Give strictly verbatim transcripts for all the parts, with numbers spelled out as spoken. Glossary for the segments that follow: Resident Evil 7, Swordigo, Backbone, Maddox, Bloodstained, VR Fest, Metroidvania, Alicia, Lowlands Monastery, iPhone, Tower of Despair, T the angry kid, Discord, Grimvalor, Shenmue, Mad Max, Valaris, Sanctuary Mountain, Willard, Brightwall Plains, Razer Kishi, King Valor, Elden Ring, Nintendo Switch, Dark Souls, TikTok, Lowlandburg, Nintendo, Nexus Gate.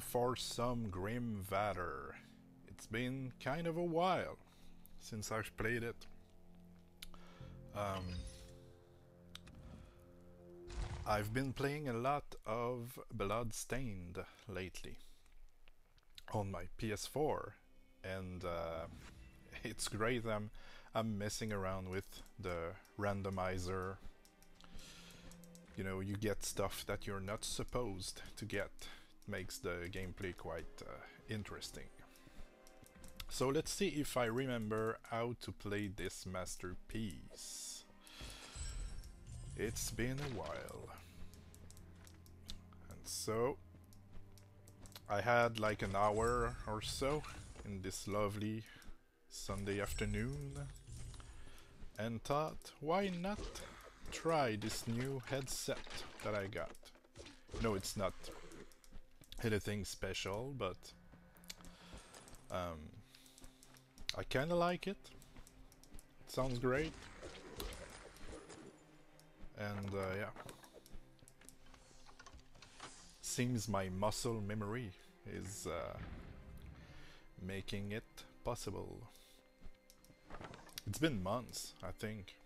for some Grimvalor. It's been kind of a while since I've played it. Um, I've been playing a lot of Bloodstained lately on my P S four, and uh, it's great. I'm, I'm messing around with the randomizer. You know, you get stuff that you're not supposed to get. It makes the gameplay quite uh, interesting. So let's see if I remember how to play this masterpiece. It's been a while. And so I had like an hour or so in this lovely Sunday afternoon and thought, why not try this new headset that I got? No, it's not anything special, but um, I kinda like it. It sounds great. And uh, yeah, seems my muscle memory is uh, making it possible. It's been months, I think.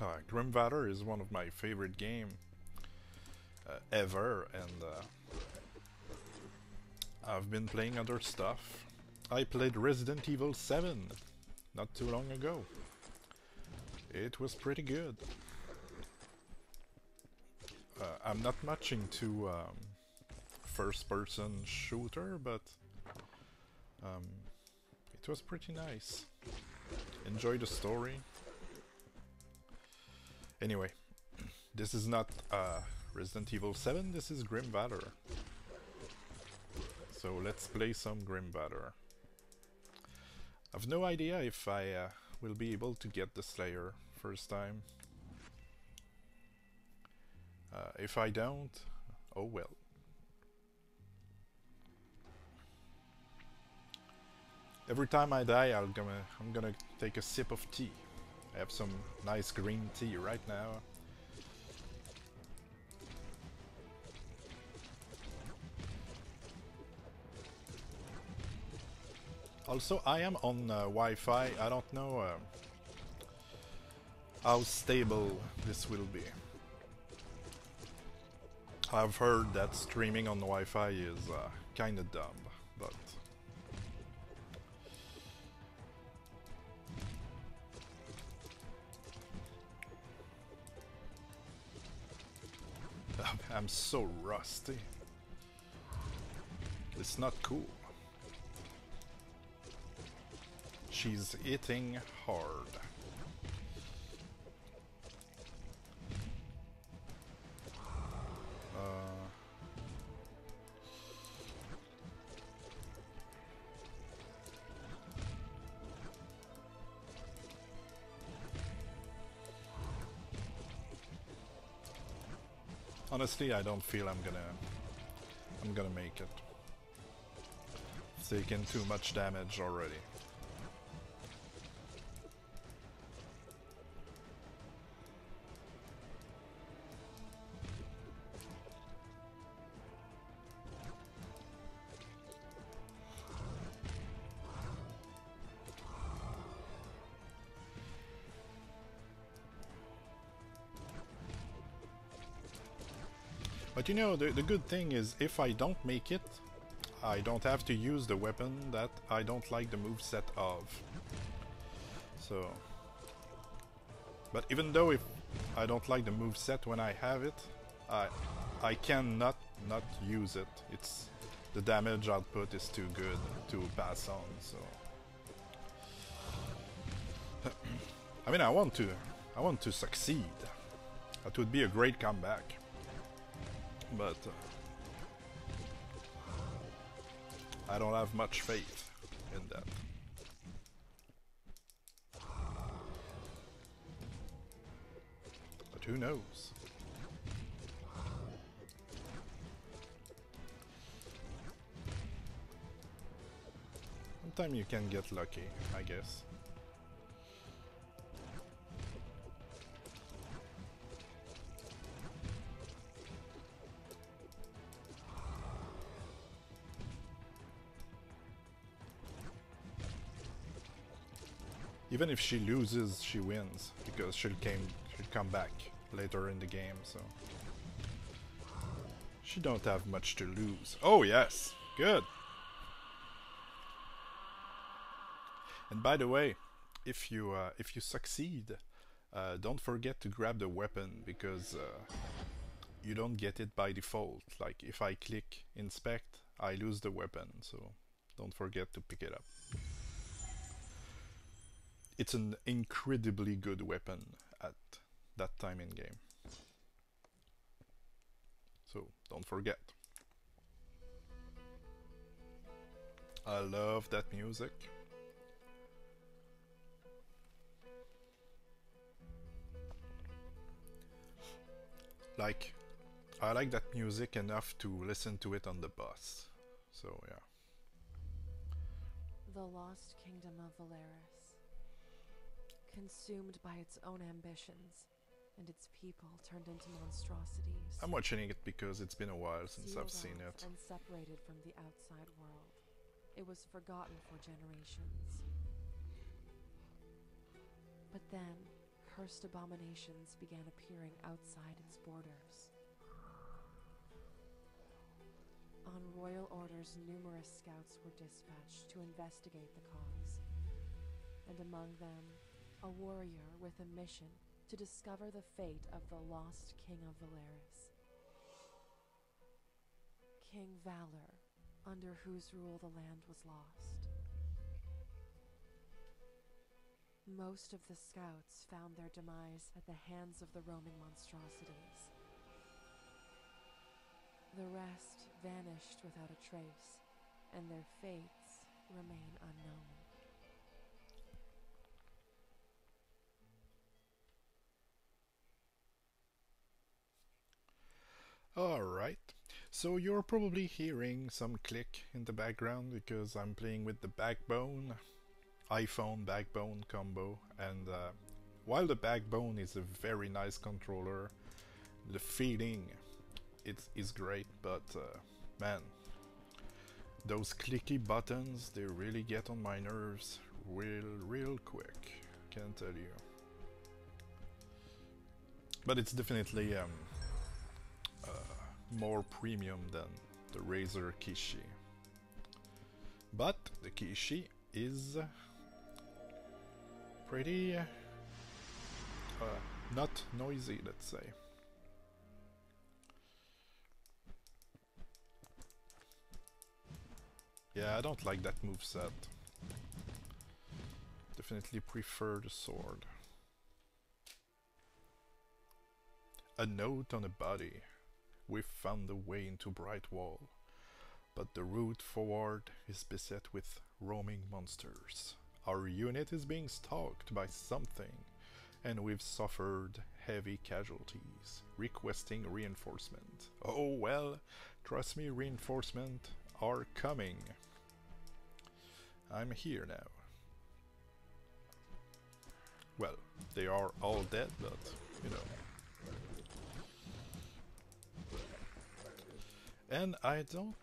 Uh, Grimvalor is one of my favorite games uh, ever, and uh, I've been playing other stuff. I played Resident Evil seven not too long ago. It was pretty good. Uh, I'm not much into um, first-person shooter, but um, it was pretty nice. Enjoy the story. Anyway, this is not uh, Resident Evil seven, this is Grimvalor. So let's play some Grimvalor. I've no idea if I uh, will be able to get the Slayer first time. Uh, if I don't, oh well. Every time I die, I'll gonna, I'm gonna take a sip of tea. I have some nice green tea right now. Also, I am on uh, Wi-Fi. I don't know uh, how stable this will be. I've heard that streaming on Wi-Fi is uh, kinda dumb, but I'm so rusty. It's not cool. She's hitting hard. Uh, Honestly, I don't feel I'm gonna I'm gonna make it. It's taking too much damage already. But you know, the, the good thing is, if I don't make it, I don't have to use the weapon that I don't like the moveset of. So, but even though if I don't like the moveset when I have it, I I cannot not use it. It's the damage output is too good to pass on. So, I mean, I want to I want to succeed. That would be a great comeback. But uh, I don't have much faith in that. But who knows? Sometimes you can get lucky, I guess. Even if she loses, she wins, because she'll, came, she'll come back later in the game, so... She don't have much to lose. Oh, yes! Good! And by the way, if you, uh, if you succeed, uh, don't forget to grab the weapon, because uh, you don't get it by default. Like, if I click inspect, I lose the weapon, so don't forget to pick it up. It's an incredibly good weapon at that time in game. So, don't forget. I love that music. Like, I like that music enough to listen to it on the bus. So, yeah. The lost kingdom of Valaris. Consumed by its own ambitions, and its people turned into monstrosities. I'm watching it because it's been a while since I've seen it. And separated from the outside world, it was forgotten for generations. But then, cursed abominations began appearing outside its borders. On royal orders, numerous scouts were dispatched to investigate the cause, and among them, a warrior with a mission to discover the fate of the lost King of Valaris. King Valor, under whose rule the land was lost. Most of the scouts found their demise at the hands of the roaming monstrosities. The rest vanished without a trace, and their fates remain unknown. Alright, so you're probably hearing some click in the background because I'm playing with the Backbone, iPhone Backbone combo, and uh, while the Backbone is a very nice controller, the feeling it is great, but uh, man, those clicky buttons, they really get on my nerves real, real quick, can't tell you. But it's definitely... Um, more premium than the Razer Kishi. But the Kishi is pretty uh, not noisy, let's say. Yeah, I don't like that moveset. Definitely prefer the sword. A note on the body. We've found the way into Brightwall, but the route forward is beset with roaming monsters. Our unit is being stalked by something, and we've suffered heavy casualties, requesting reinforcement. Oh well, trust me, reinforcements are coming. I'm here now. Well, they are all dead, but, you know. And I don't...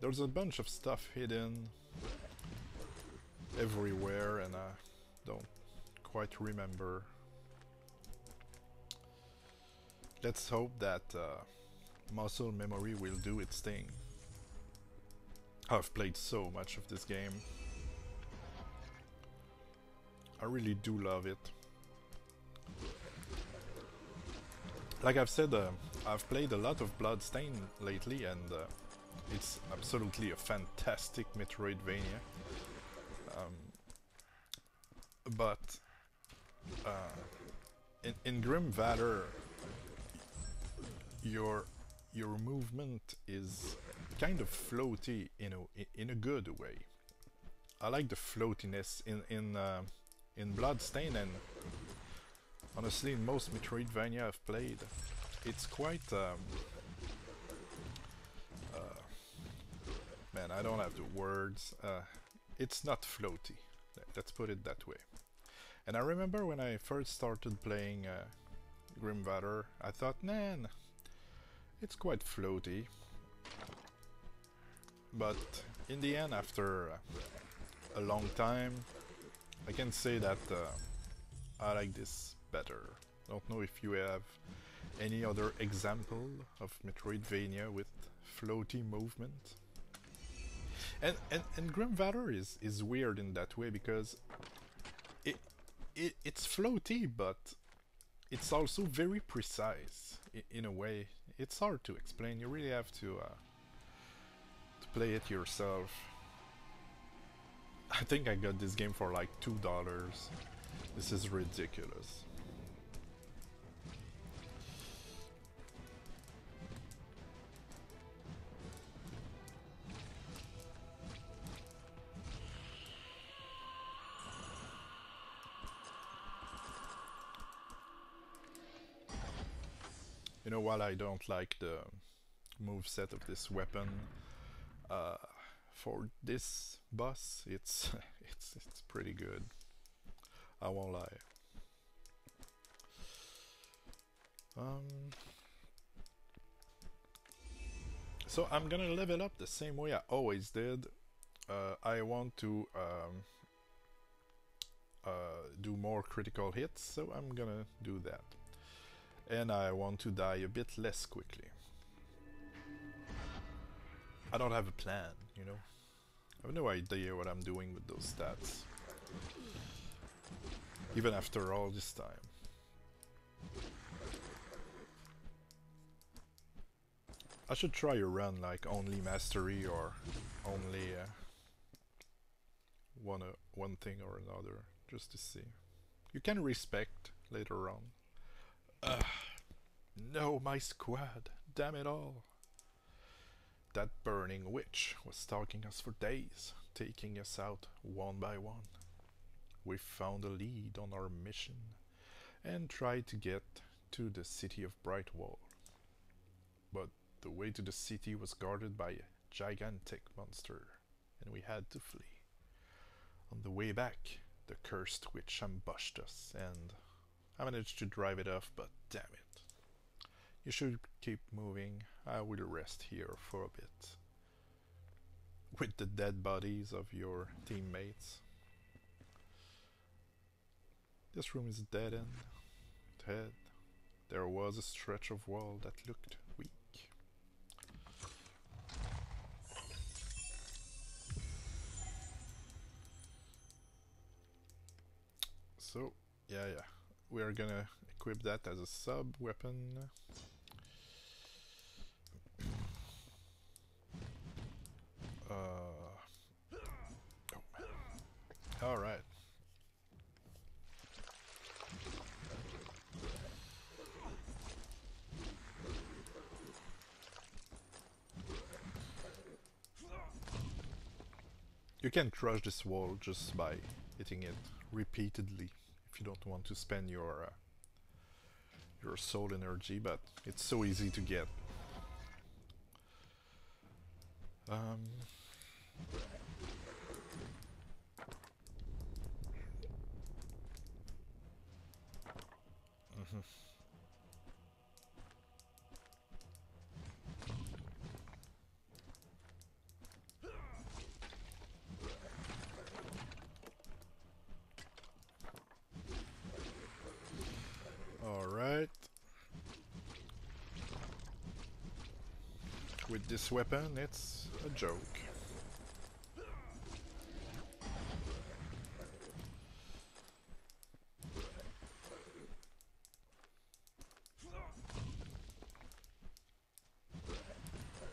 There's a bunch of stuff hidden everywhere and I don't quite remember. Let's hope that uh, muscle memory will do its thing. I've played so much of this game. I really do love it. Like I've said, uh, I've played a lot of Bloodstained lately, and uh, it's absolutely a fantastic Metroidvania. Um, but uh, in, in Grimvalor, your your movement is kind of floaty, you know, in, in a good way. I like the floatiness in in uh, in Bloodstained and. Honestly, in most Metroidvania I've played, it's quite... Um, uh, man, I don't have the words. Uh, it's not floaty. Let's put it that way. And I remember when I first started playing uh, Grimvalor, I thought, man, it's quite floaty. But in the end, after a long time, I can say that uh, I like this better. I don't know if you have any other example of Metroidvania with floaty movement. And and, and Grimvalor is, is weird in that way, because it, it it's floaty, but it's also very precise in, in a way. It's hard to explain. You really have to, uh, to play it yourself. I think I got this game for like two dollars. This is ridiculous. You know, while I don't like the moveset of this weapon, uh, for this boss, it's it's it's pretty good. I won't lie. Um, so I'm gonna level up the same way I always did. Uh, I want to um, uh, do more critical hits, so I'm gonna do that. And I want to die a bit less quickly. I don't have a plan, you know? I have no idea what I'm doing with those stats. Even after all this time. I should try a run like only mastery or only uh, one, uh, one thing or another, just to see. You can respect later on. Uh, no, my squad, damn it all. That burning witch was stalking us for days, taking us out one by one. We found a lead on our mission and tried to get to the city of Brightwall. But the way to the city was guarded by a gigantic monster, and we had to flee. On the way back, the cursed witch ambushed us, and I managed to drive it off, but damn it. You should keep moving. I will rest here for a bit. With the dead bodies of your teammates. This room is dead and dead. There was a stretch of wall that looked weak. So, yeah, yeah. We are gonna equip that as a sub weapon. Uh, oh. All right. You can crush this wall just by hitting it repeatedly. If you don't want to spend your uh, your soul energy, but it's so easy to get. Um, mm-hmm. This weapon, it's a joke.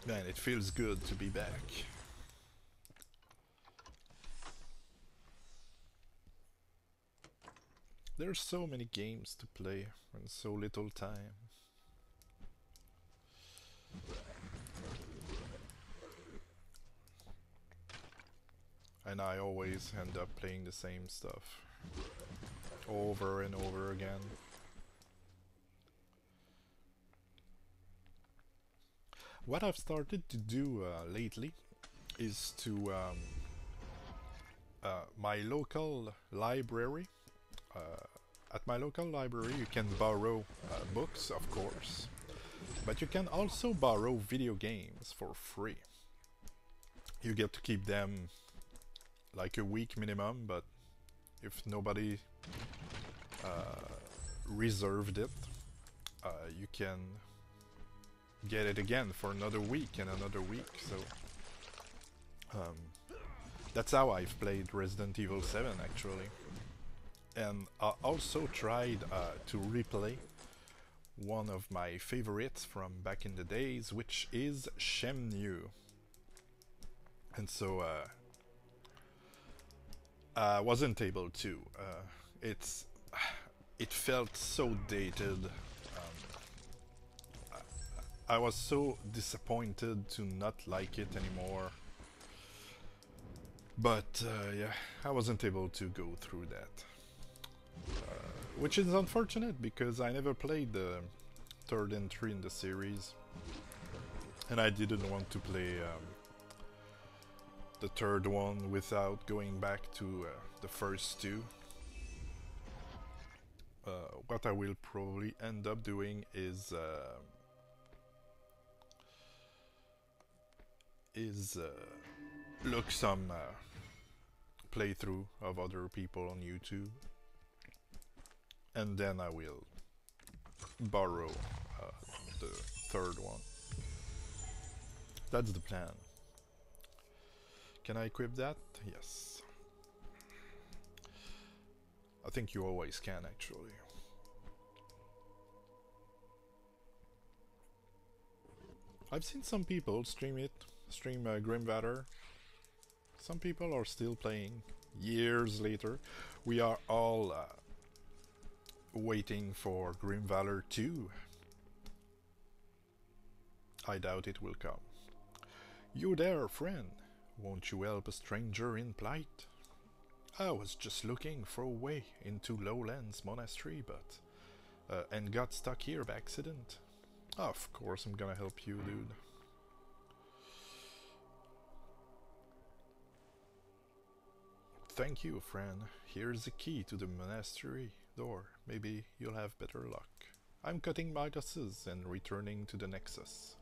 Man, it feels good to be back. There's so many games to play and so little time. And I always end up playing the same stuff over and over again. What I've started to do uh, lately is to um, uh, my local library. Uh, at my local library you can borrow uh, books, of course, but you can also borrow video games for free. You get to keep them like a week minimum, but if nobody uh, reserved it, uh, you can get it again for another week and another week. So um, that's how I've played Resident Evil seven, actually. And I also tried uh, to replay one of my favorites from back in the days, which is Shenmue. And so uh, I wasn't able to. Uh, it's it felt so dated. Um, I, I was so disappointed to not like it anymore. But uh, yeah, I wasn't able to go through that. Uh, which is unfortunate, because I never played the third entry in the series, and I didn't want to play um, the third one without going back to uh, the first two. Uh, what I will probably end up doing is uh, is uh, look some uh, playthrough of other people on YouTube. And then I will borrow uh, the third one. That's the plan. Can I equip that? Yes. I think you always can, actually. I've seen some people stream it, stream uh, Grimvalor. Some people are still playing years later. We are all... Uh, waiting for Grimvalor two. I doubt it will come. You there, friend. Won't you help a stranger in plight? I was just looking for a way into Lowlands Monastery, but... Uh, and got stuck here by accident. Of course I'm gonna help you, dude. Thank you, friend. Here's the key to the monastery door. Maybe you'll have better luck. I'm cutting my losses and returning to the Nexus.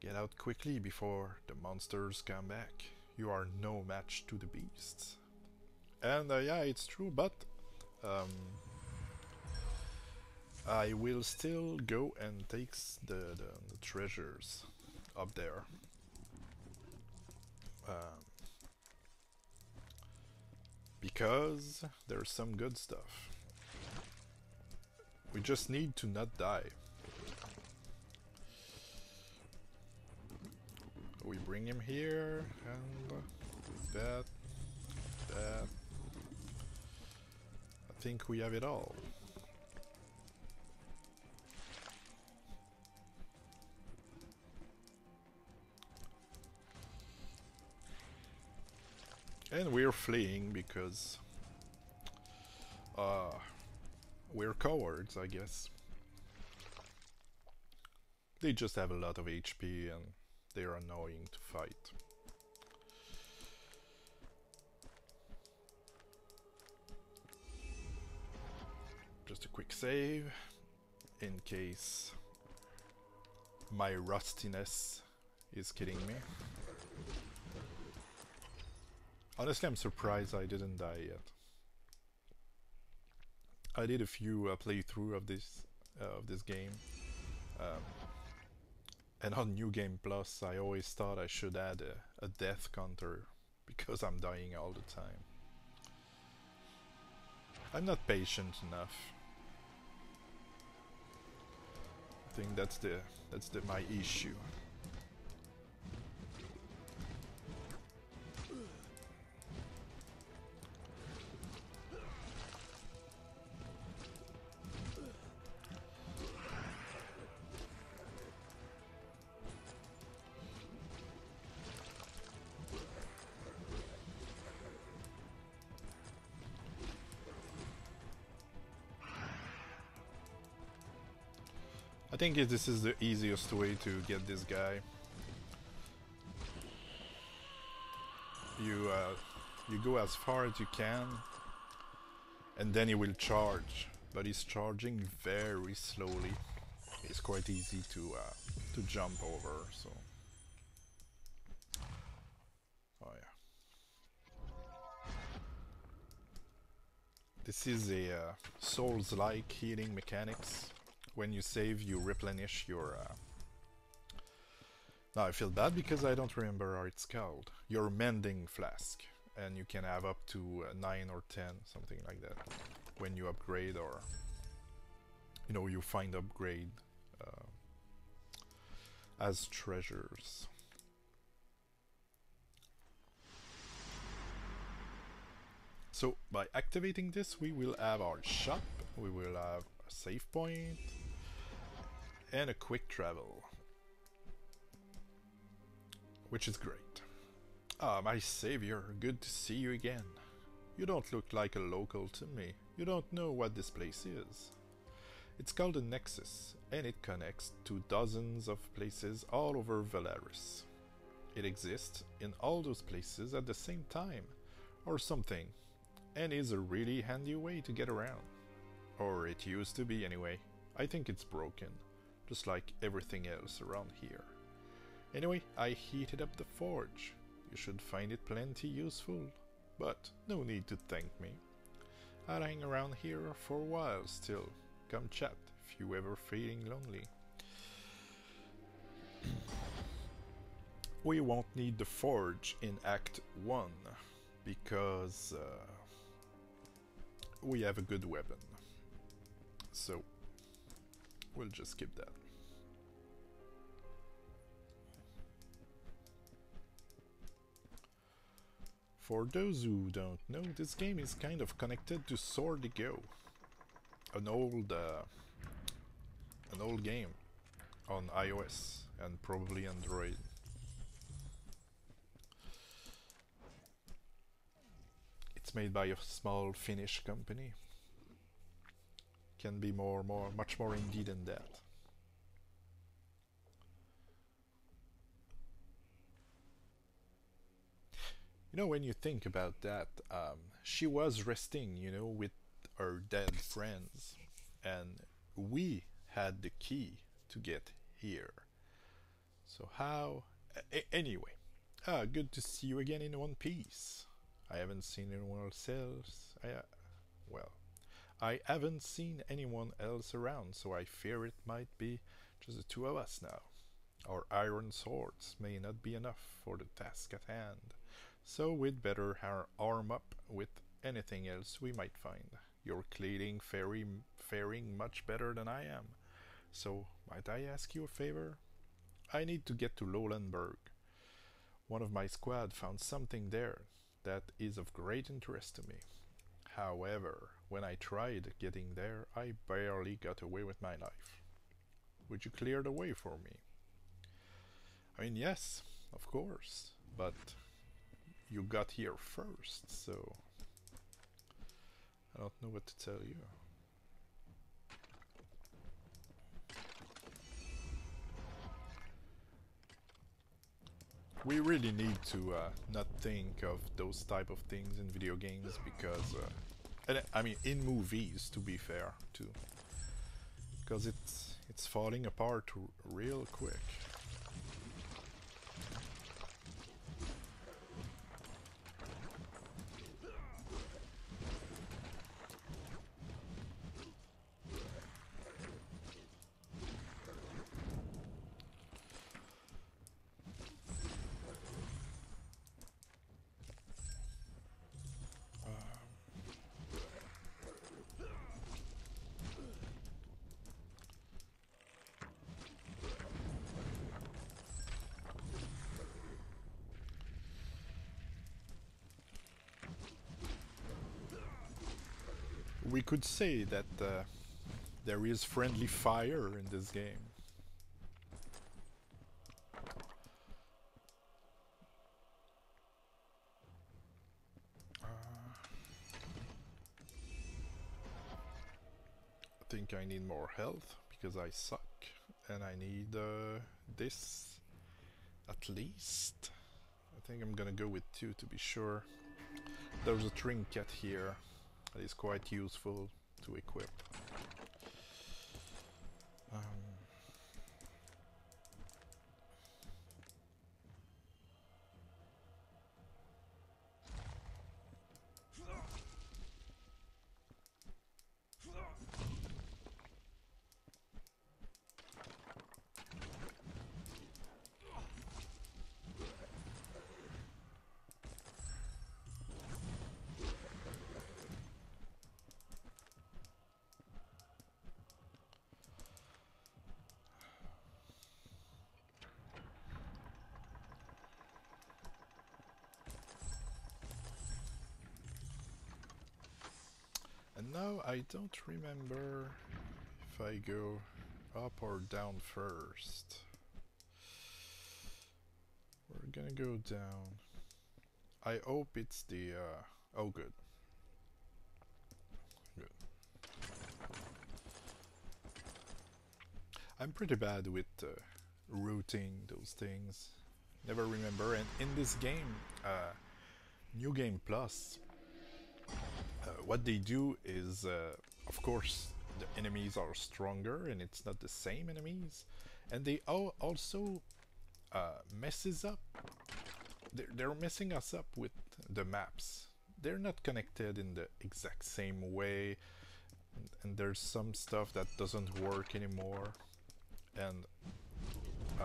Get out quickly before the monsters come back. You are no match to the beasts. And uh, yeah, it's true, but um, I will still go and take the, the, the treasures up there. Um, Because there's some good stuff. We just need to not die. We bring him here, and that, that. I think we have it all. And we're fleeing because uh, we're cowards, I guess. They just have a lot of H P and they're annoying to fight. Just a quick save in case my rustiness is kidding me. Honestly, I'm surprised I didn't die yet. I did a few uh, playthrough of this uh, of this game, um, and on New Game Plus, I always thought I should add a, a death counter because I'm dying all the time. I'm not patient enough. I think that's the that's the my issue. I think this is the easiest way to get this guy. You uh, you go as far as you can, and then he will charge. But he's charging very slowly. It's quite easy to uh, to jump over. So, oh yeah. This is a uh, Souls-like healing mechanics. When you save, you replenish your... Uh... Now I feel bad because I don't remember how it's called. Your mending flask. And you can have up to uh, nine or ten, something like that. When you upgrade or... You know, you find upgrade uh, as treasures. So, by activating this, we will have our shop, we will have a save point, and a quick travel. Which is great. Ah, my savior, good to see you again. You don't look like a local to me. You don't know what this place is. It's called the Nexus, and it connects to dozens of places all over Valaris. It exists in all those places at the same time, or something. And is a really handy way to get around. Or it used to be anyway. I think it's broken, just like everything else around here. Anyway, I heated up the forge. You should find it plenty useful, but no need to thank me. I'll hang around here for a while still. Come chat if you ever feeling lonely. We won't need the forge in Act one, because uh, we have a good weapon, so we'll just skip that. For those who don't know, this game is kind of connected to Swordigo, an old uh, an old game on i O S and probably Android. Made by a small Finnish company. Can be more, more, much more indie than that. You know, when you think about that, um, she was resting, you know, with her dead friends, and we had the key to get here. So how? A anyway, ah, good to see you again in one piece. I haven't seen anyone else. I, uh, well, I haven't seen anyone else around, so I fear it might be just the two of us now. Our iron swords may not be enough for the task at hand, so we'd better har arm up with anything else we might find. You're cleaning fairy faring much better than I am, so might I ask you a favor? I need to get to Lowlandburg. One of my squad found something there that is of great interest to me. However, when I tried getting there, I barely got away with my life. Would you clear the way for me? I mean, yes, of course, but you got here first, so I don't know what to tell you. We really need to uh, not think of those type of things in video games, because uh, and, I mean in movies, to be fair, too, because it's it's falling apart r real quick. We could say that uh, there is friendly fire in this game. Uh, I think I need more health because I suck, and I need uh, this at least. I think I'm gonna go with two to be sure. There's a trinket here. That is quite useful to equip. Um, Now I don't remember if I go up or down first. We're gonna go down. I hope it's the... Uh, oh, good. Good. I'm pretty bad with uh, routing those things. Never remember. And in this game, uh, New Game Plus, uh, what they do is, uh, of course, the enemies are stronger and it's not the same enemies. And they all also uh, messes up. They're, they're messing us up with the maps. They're not connected in the exact same way, and, and there's some stuff that doesn't work anymore, and uh,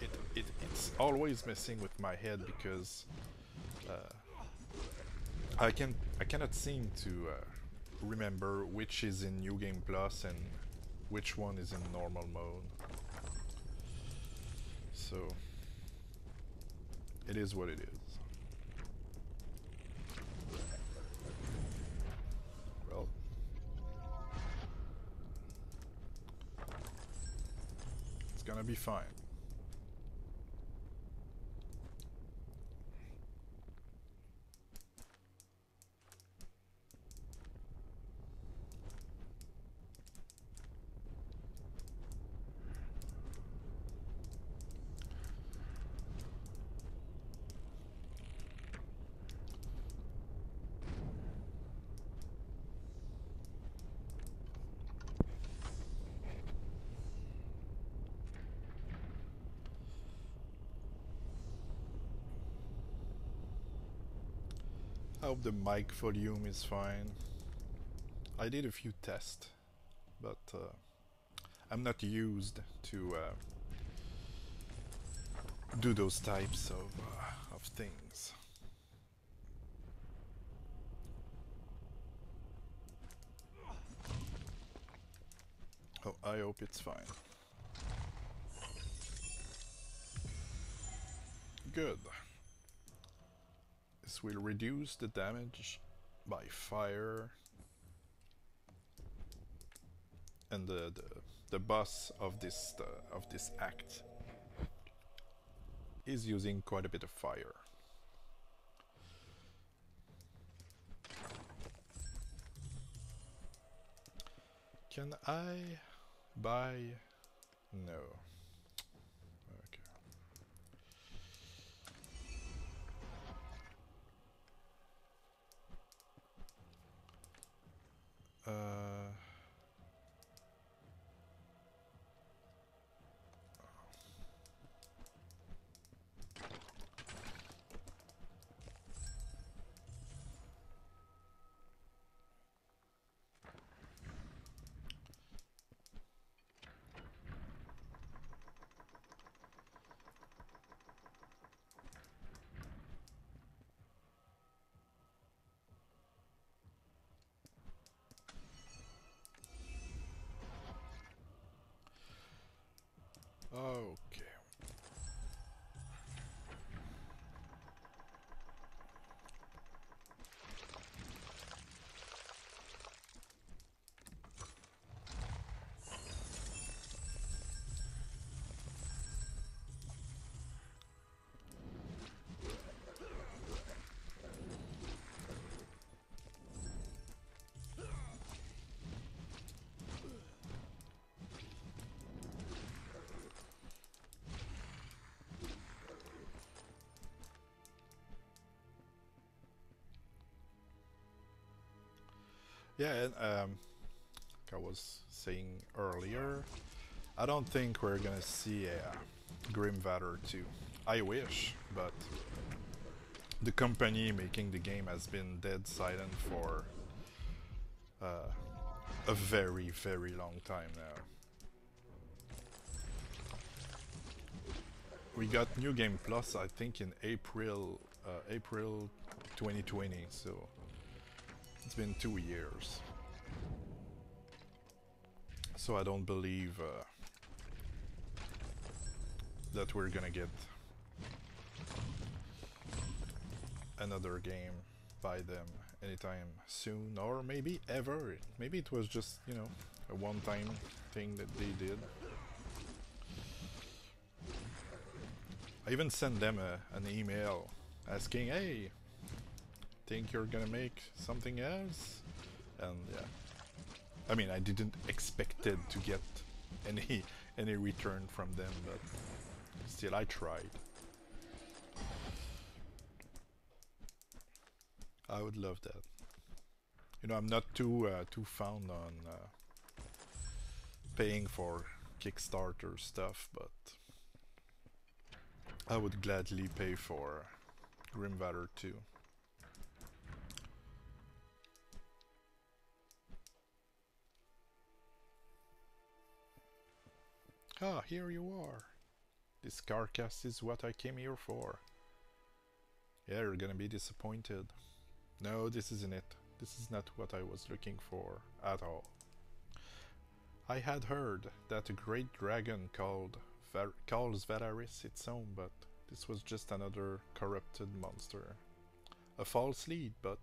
it, it, it's always messing with my head because uh, I can I cannot seem to uh, remember which is in New Game Plus and which one is in normal mode. So it is what it is. Well. It's gonna be fine. I hope the mic volume is fine. I did a few tests, but uh, I'm not used to uh, do those types of, uh, of things. Oh, I hope it's fine. Good. This will reduce the damage by fire, and the the, the boss of this uh, of this act is using quite a bit of fire. Can I buy? No. Uh, Okay. Yeah, and um, like I was saying earlier, I don't think we're gonna see uh, Grimvalor two. I wish, but the company making the game has been dead silent for uh, a very, very long time now. We got New Game Plus, I think, in April, uh, April twenty twenty. So. It's been two years, so I don't believe uh, that we're gonna get another game by them anytime soon, or maybe ever. Maybe it was just, you know, a one-time thing that they did. I even sent them a, an email asking, hey, think you're gonna make something else? And yeah, I mean, I didn't expect it to get any any return from them, but still, I tried. I would love that. You know, I'm not too uh, too fond on uh, paying for Kickstarter stuff, but I would gladly pay for Grimvalor too. Ah, here you are. This carcass is what I came here for. Yeah, you're gonna be disappointed. No, this isn't it. This is not what I was looking for at all. I had heard that a great dragon called Val- calls Valaris its own, but this was just another corrupted monster. A false lead, but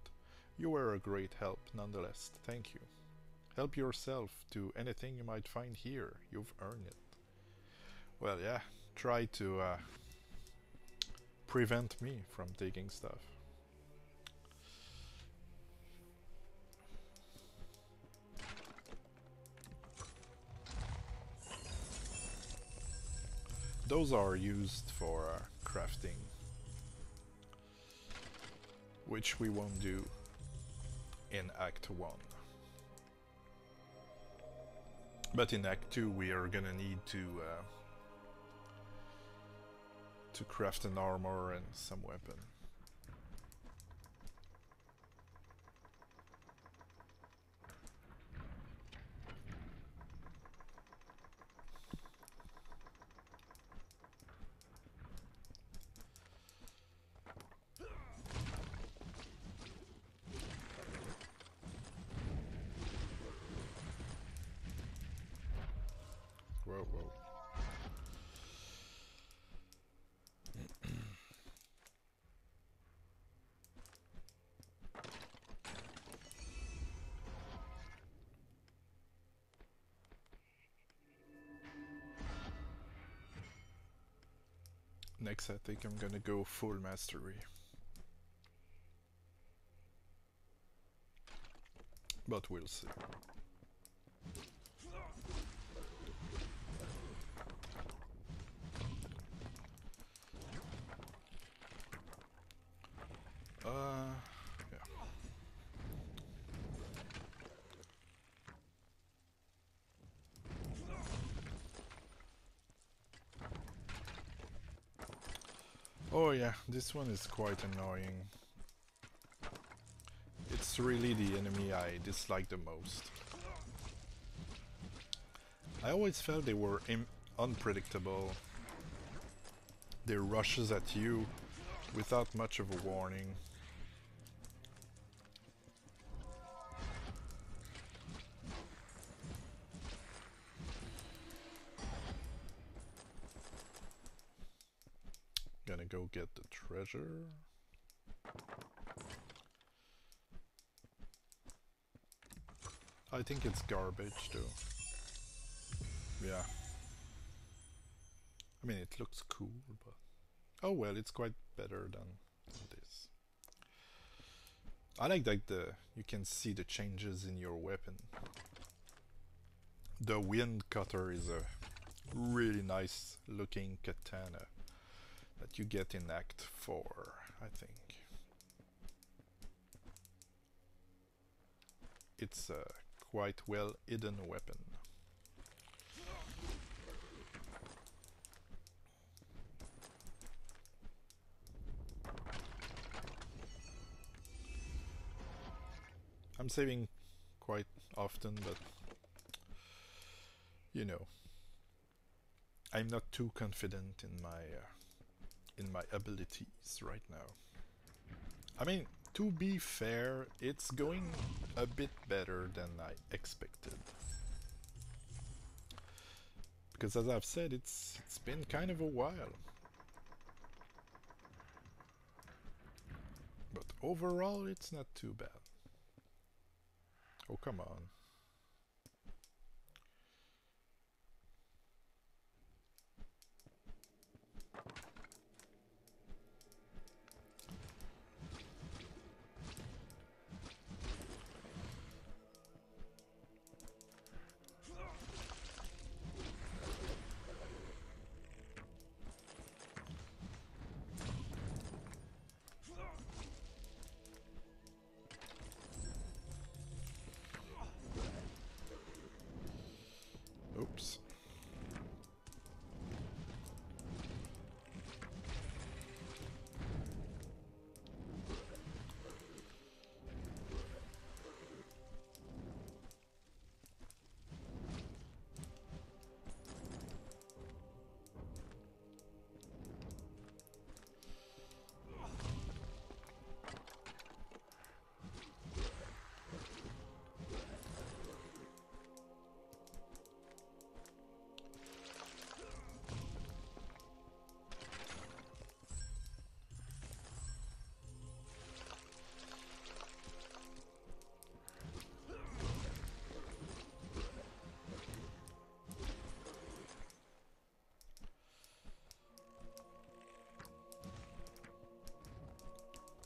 you were a great help nonetheless. Thank you. Help yourself to anything you might find here. You've earned it. Well, yeah, try to uh, prevent me from taking stuff. Those are used for uh, crafting, which we won't do in Act one. But in Act two we are gonna need to uh, to craft an armor and some weapon. Next, I think I'm gonna go full mastery. But we'll see. Uh, yeah. Oh yeah, this one is quite annoying. It's really the enemy I dislike the most. I always felt they were im- unpredictable. They rushes at you without much of a warning. Gonna go get the treasure. I think it's garbage too. Yeah. I mean, it looks cool, but... oh well, it's quite better than this. I like that the you can see the changes in your weapon. The wind cutter is a really nice looking katana that you get in Act four, I think. It's a quite well hidden weapon. I'm saving quite often, but you know, I'm not too confident in my uh, in my abilities right now. I mean, to be fair, it's going a bit better than I expected. Because as I've said, it's it's been kind of a while. But overall, it's not too bad. Oh, come on.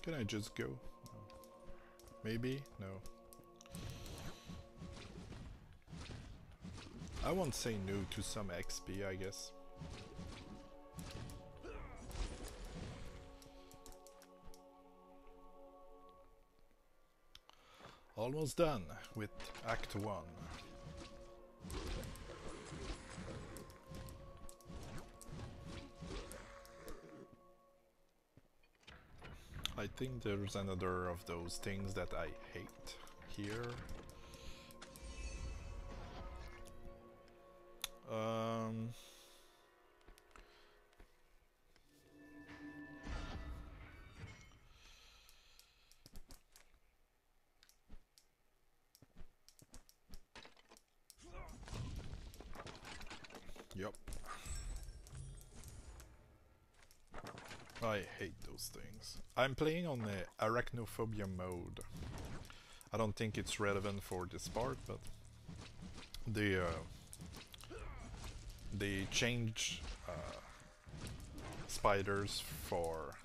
Can I just go? No. Maybe? No. I won't say no to some X P, I guess. Almost done with Act one. I think there's another of those things that I hate here. Um, yep. I hate those things. I'm playing on the arachnophobia mode. I don't think it's relevant for this part, but they uh, they change uh, spiders for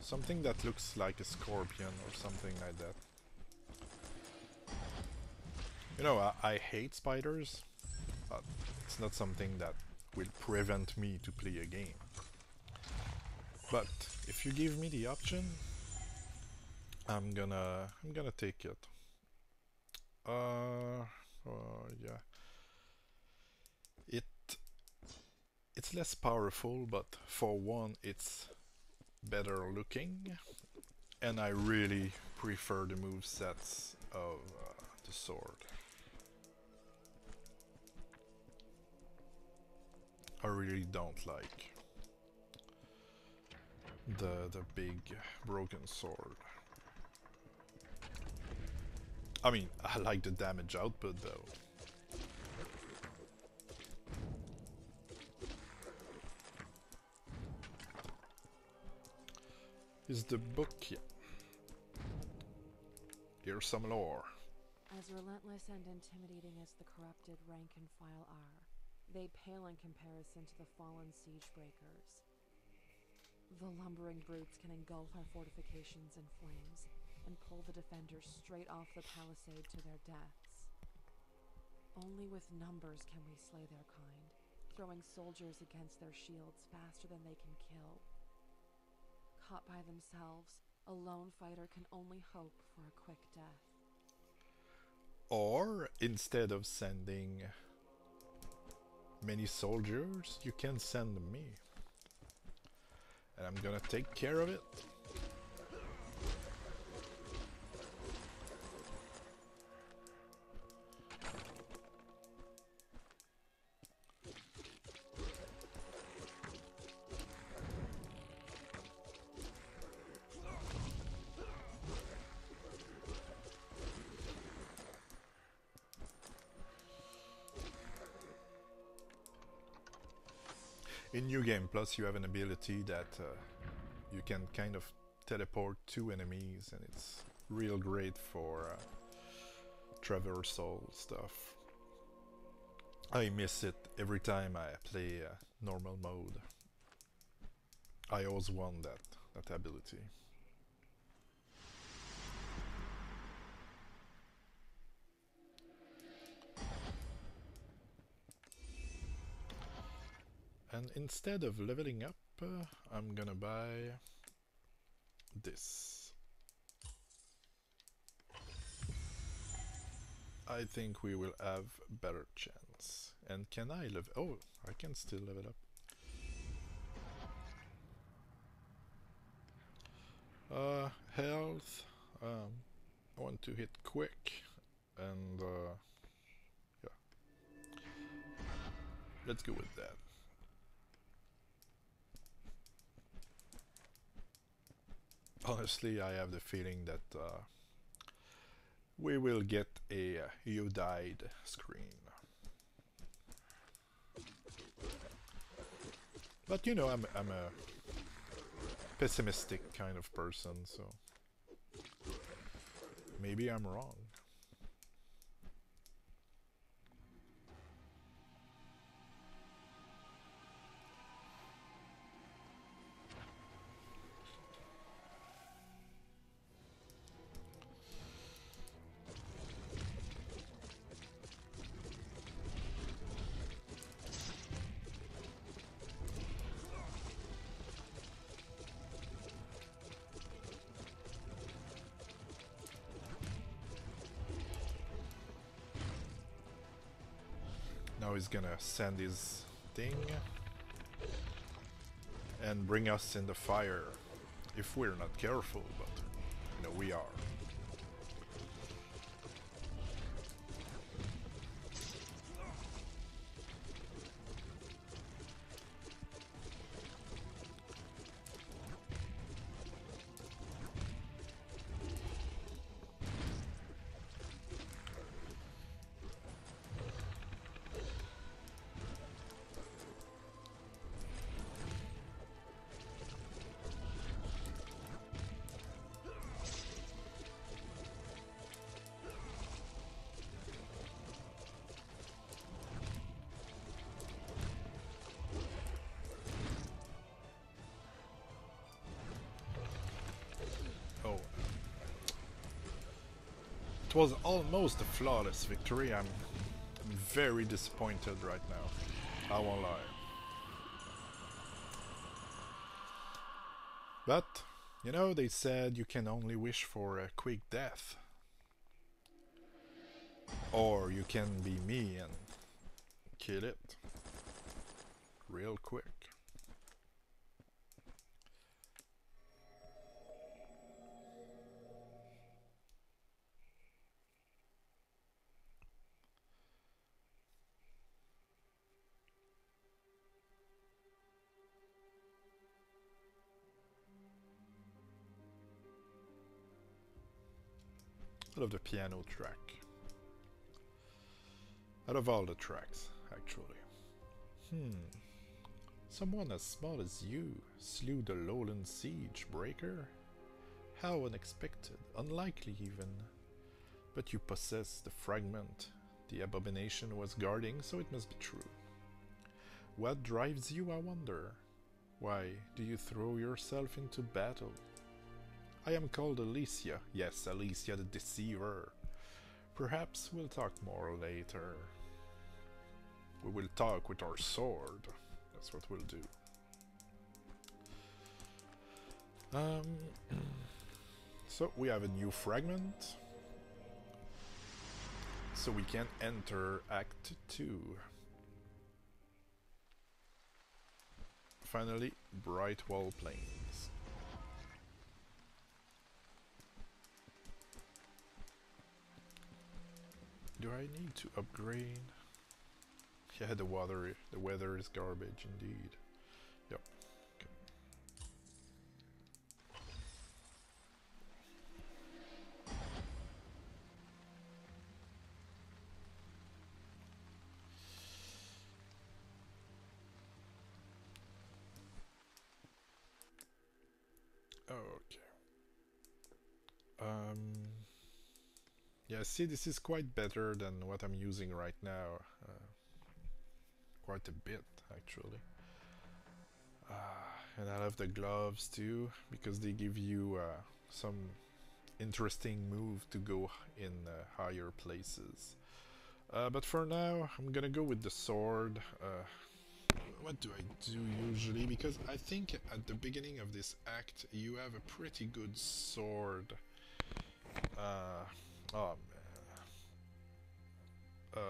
something that looks like a scorpion or something like that. You know, I, I hate spiders, but it's not something that will prevent me to play a game. But if you give me the option, I'm gonna I'm gonna take it. Uh, uh yeah. It it's less powerful, but for one, it's better looking, and I really prefer the movesets of uh, the sword. I really don't like the the big broken sword. I mean, I like the damage output though. Is the book here? Here's some lore. As relentless and intimidating as the corrupted rank and file are, they pale in comparison to the fallen siege breakers. The lumbering brutes can engulf our fortifications in flames and pull the defenders straight off the palisade to their deaths. Only with numbers can we slay their kind, throwing soldiers against their shields faster than they can kill. Caught by themselves, a lone fighter can only hope for a quick death. Or, instead of sending many soldiers, you can send me. And I'm gonna take care of it. In New Game Plus, you have an ability that uh, you can kind of teleport two enemies, and it's real great for uh, traversal stuff. I miss it every time I play uh, normal mode. I always want that, that ability. And instead of leveling up, uh, I'm gonna buy this. I think we will have better chance. And can I level? Oh, I can still level up. Uh, health. Um, I want to hit quick, and uh, yeah, let's go with that. Honestly, I have the feeling that uh, we will get a uh, "you died" screen. But you know, I'm I'm a pessimistic kind of person, so maybe I'm wrong. Now he's gonna send his thing and bring us in the fire if we're not careful, but you know we are. It was almost a flawless victory. I'm, I'm very disappointed right now. I won't lie. But, you know, they said you can only wish for a quick death. Or you can be me and kill it real quick. Of the piano track. Out of all the tracks, actually. Hmm. Someone as small as you slew the Lowland Siege Breaker? How unexpected, unlikely even. But you possess the fragment the abomination was guarding, so it must be true. What drives you, I wonder? Why do you throw yourself into battle? I am called Alicia. Yes, Alicia the Deceiver. Perhaps we'll talk more later. We will talk with our sword. That's what we'll do. Um, so we have a new fragment. So we can enter Act two. Finally, Brightwall Plains. Do I need to upgrade? Yeah, the water, the weather is garbage indeed. Yep. Okay. Okay. Um. Yeah, see, this is quite better than what I'm using right now. Uh, quite a bit, actually. Uh, and I love the gloves too, because they give you uh, some interesting move to go in uh, higher places. Uh, but for now, I'm gonna go with the sword. Uh, what do I do usually? Because I think at the beginning of this act, you have a pretty good sword. Uh, oh man. Uh,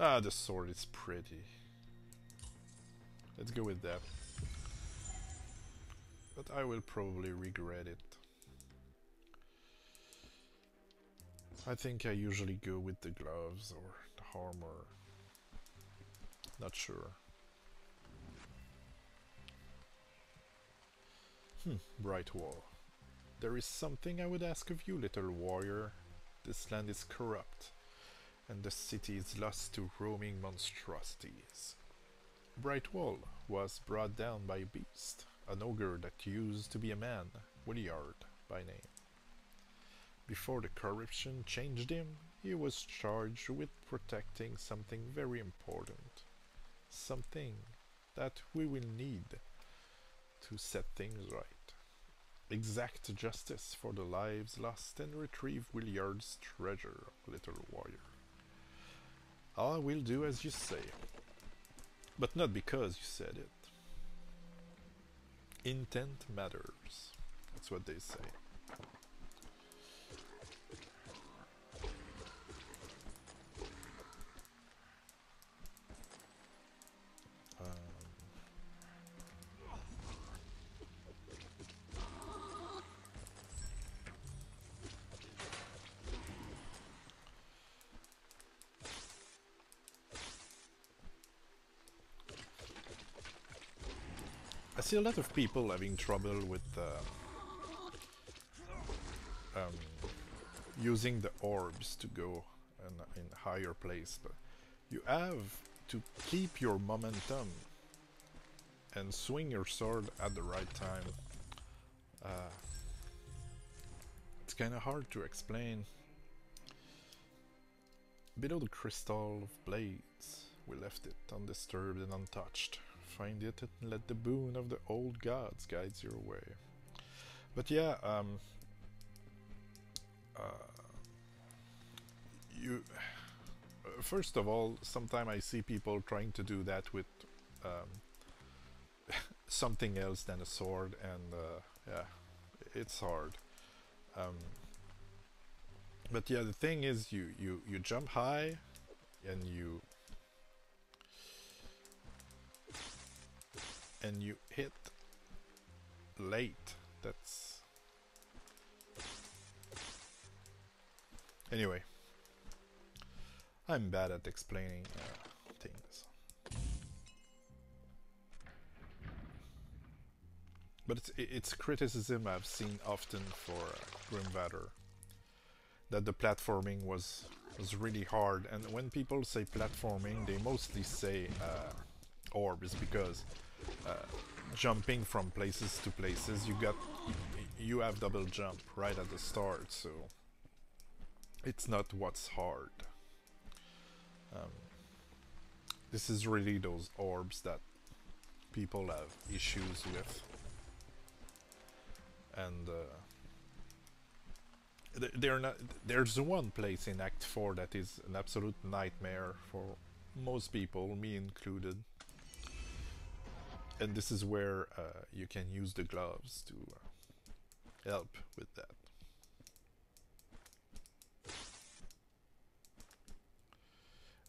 ah, the sword is pretty. Let's go with that. But I will probably regret it. I think I usually go with the gloves or the armor. Not sure. Hmm, Brightwall. There is something I would ask of you, little warrior. This land is corrupt, and the city is lost to roaming monstrosities. Brightwall was brought down by a beast, an ogre that used to be a man, Willard by name. Before the corruption changed him, he was charged with protecting something very important. Something that we will need to set things right. Exact justice for the lives lost and retrieve Williard's treasure, little warrior. I will do as you say, but not because you said it. Intent matters. That's what they say. Um. I see a lot of people having trouble with uh, um, using the orbs to go in, in higher place, but you have to keep your momentum and swing your sword at the right time. Uh, it's kind of hard to explain. Below the crystal of blades, we left it undisturbed and untouched. Find it and let the boon of the old gods guide your way. But yeah, um, uh, you. First of all, sometimes I see people trying to do that with um, something else than a sword, and uh, yeah, it's hard. Um, but yeah, the thing is, you you you jump high, and you and you hit late. That's anyway. I'm bad at explaining uh, things. But it's, it's criticism I've seen often for uh, Grimvalor, that the platforming was, was really hard. And when people say platforming, they mostly say uh, orbs, because uh, jumping from places to places, you got you have double jump right at the start, so it's not what's hard. Um, this is really those orbs that people have issues with, and uh, they're not. There's one place in Act four that is an absolute nightmare for most people, me included, and this is where uh, you can use the gloves to uh, help with that.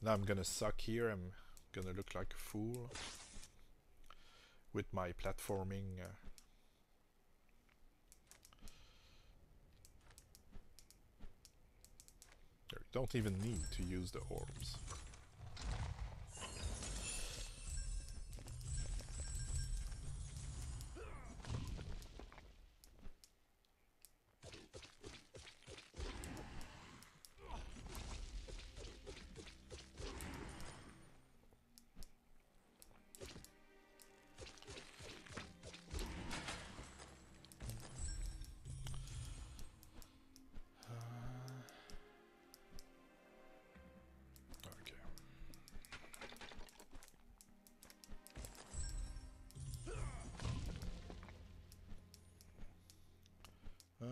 Now I'm gonna suck here, I'm gonna look like a fool with my platforming. Uh, you don't even need to use the orbs.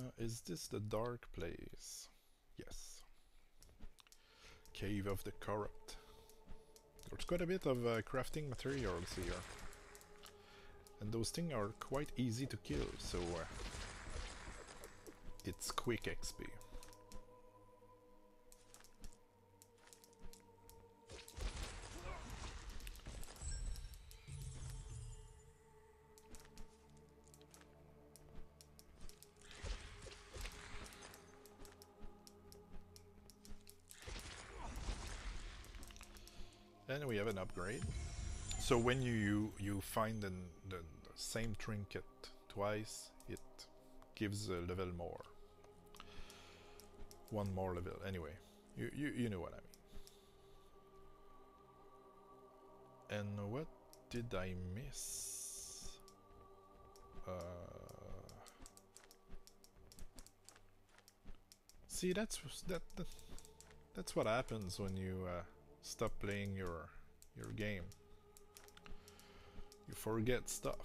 Uh, is this the dark place? Yes. Cave of the Corrupt. There's quite a bit of uh, crafting materials here. And those things are quite easy to kill, so uh, it's quick X P. And we have an upgrade. So when you you, you find the, the same trinket twice, it gives a level more. One more level. Anyway, you, you, you know what I mean. And what did I miss? Uh, see, that's that, that that's what happens when you uh, stop playing your your game. You forget stuff.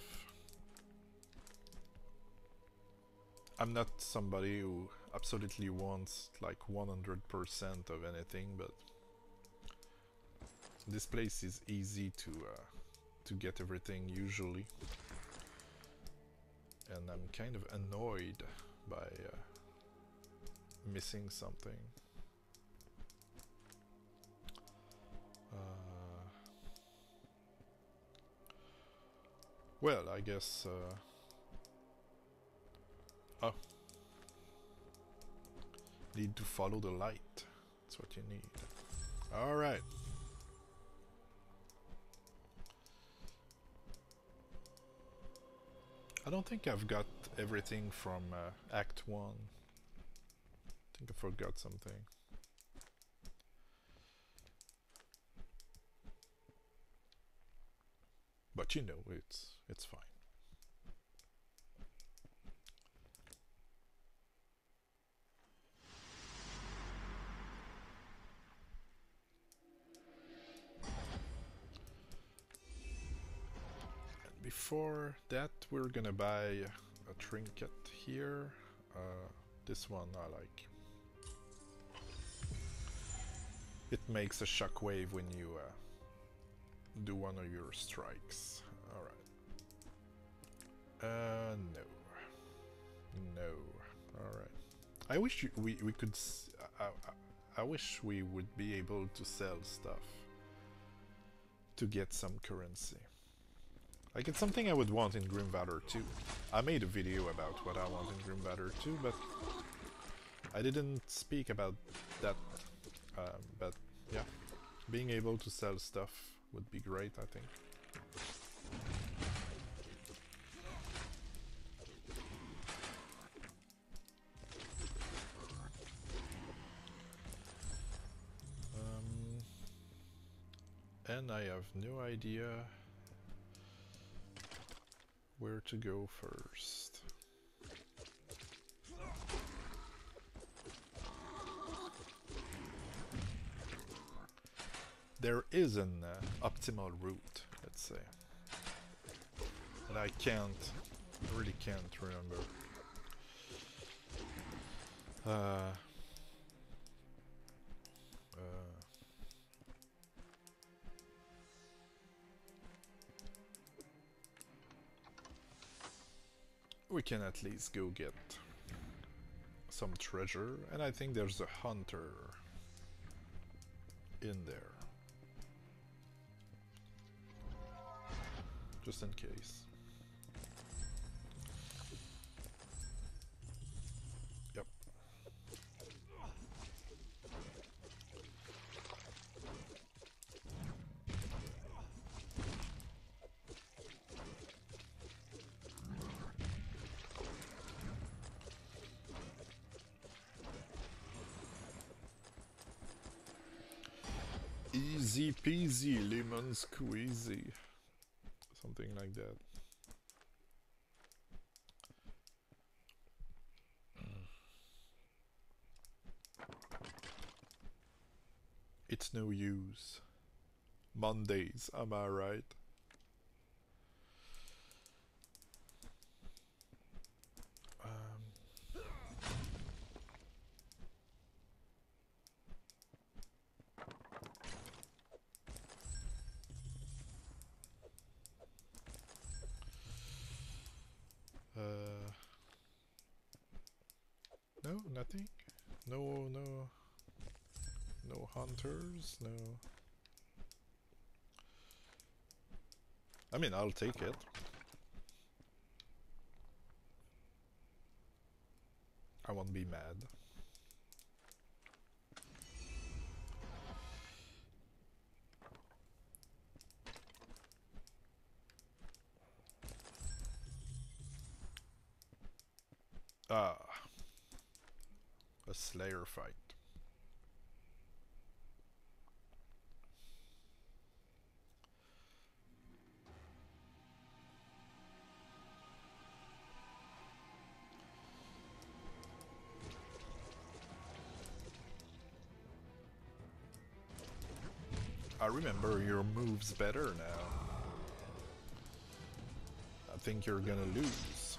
I'm not somebody who absolutely wants like one hundred percent of anything, but this place is easy to uh, to get everything usually, and I'm kind of annoyed by uh, missing something. Uh, well, I guess... Uh, oh. Need to follow the light. That's what you need. Alright. I don't think I've got everything from uh, Act one. I think I forgot something. But you know, it's it's fine. And before that, we're gonna buy a trinket here. Uh, this one I like. It makes a shockwave when you. Uh, Do one of your strikes. Alright. Uh, no. No. Alright. I wish you, we, we could... S I, I, I wish we would be able to sell stuff to get some currency. Like, it's something I would want in Grimvalor two. I made a video about what I want in Grimvalor two, but I didn't speak about that. Um, but, yeah. Being able to sell stuff would be great, I think. Um, and I have no idea where to go first. There is an uh, optimal route, let's say, and I can't, I really can't remember. Uh, uh, we can at least go get some treasure, and I think there's a hunter in there. Just in case. Yep. Easy peasy, lemon squeezy. Something like that. It's no use. Mondays, am I right? Um. No, nothing. No, no. No hunters, no. I mean, I'll take it. I won't be mad. Ah, a Slayer fight. I remember your moves better now. I think you're gonna lose.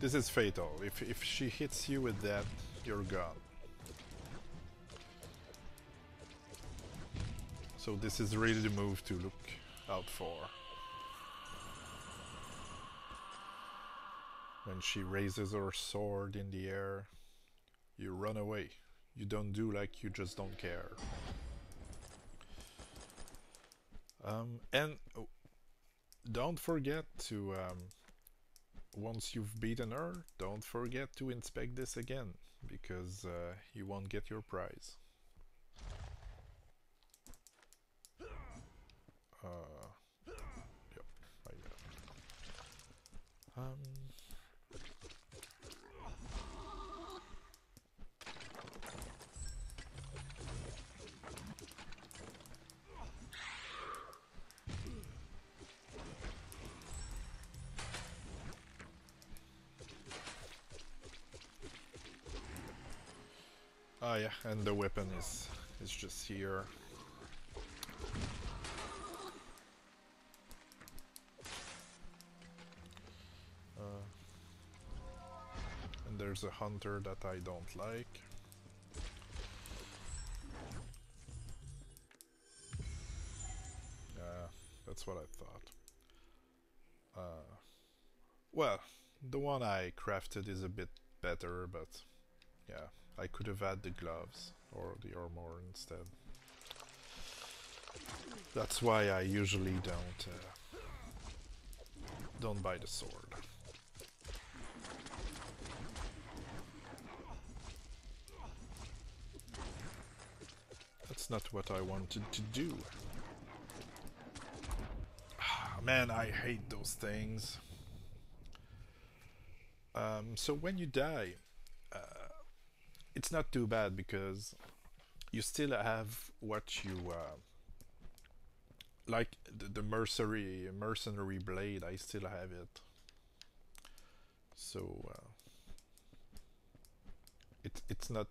This is fatal. If, if she hits you with that, you're gone. So this is really the move to look out for. When she raises her sword in the air, you run away. You don't do like you just don't care. Um, and oh, don't forget to, um, once you've beaten her, don't forget to inspect this again, because uh, you won't get your prize. Uh, yep, right there. Um, ah, yeah, and the weapon is is just here. There's a hunter that I don't like. Yeah, that's what I thought. Uh, well, the one I crafted is a bit better, but yeah, I could have had the gloves or the armor instead. That's why I usually don't uh, don't buy the sword. That's not what I wanted to do. Ah, man, I hate those things. Um, so when you die, uh, it's not too bad because you still have what you uh, like. The, the mercenary mercenary blade, I still have it. So uh, it's it's not.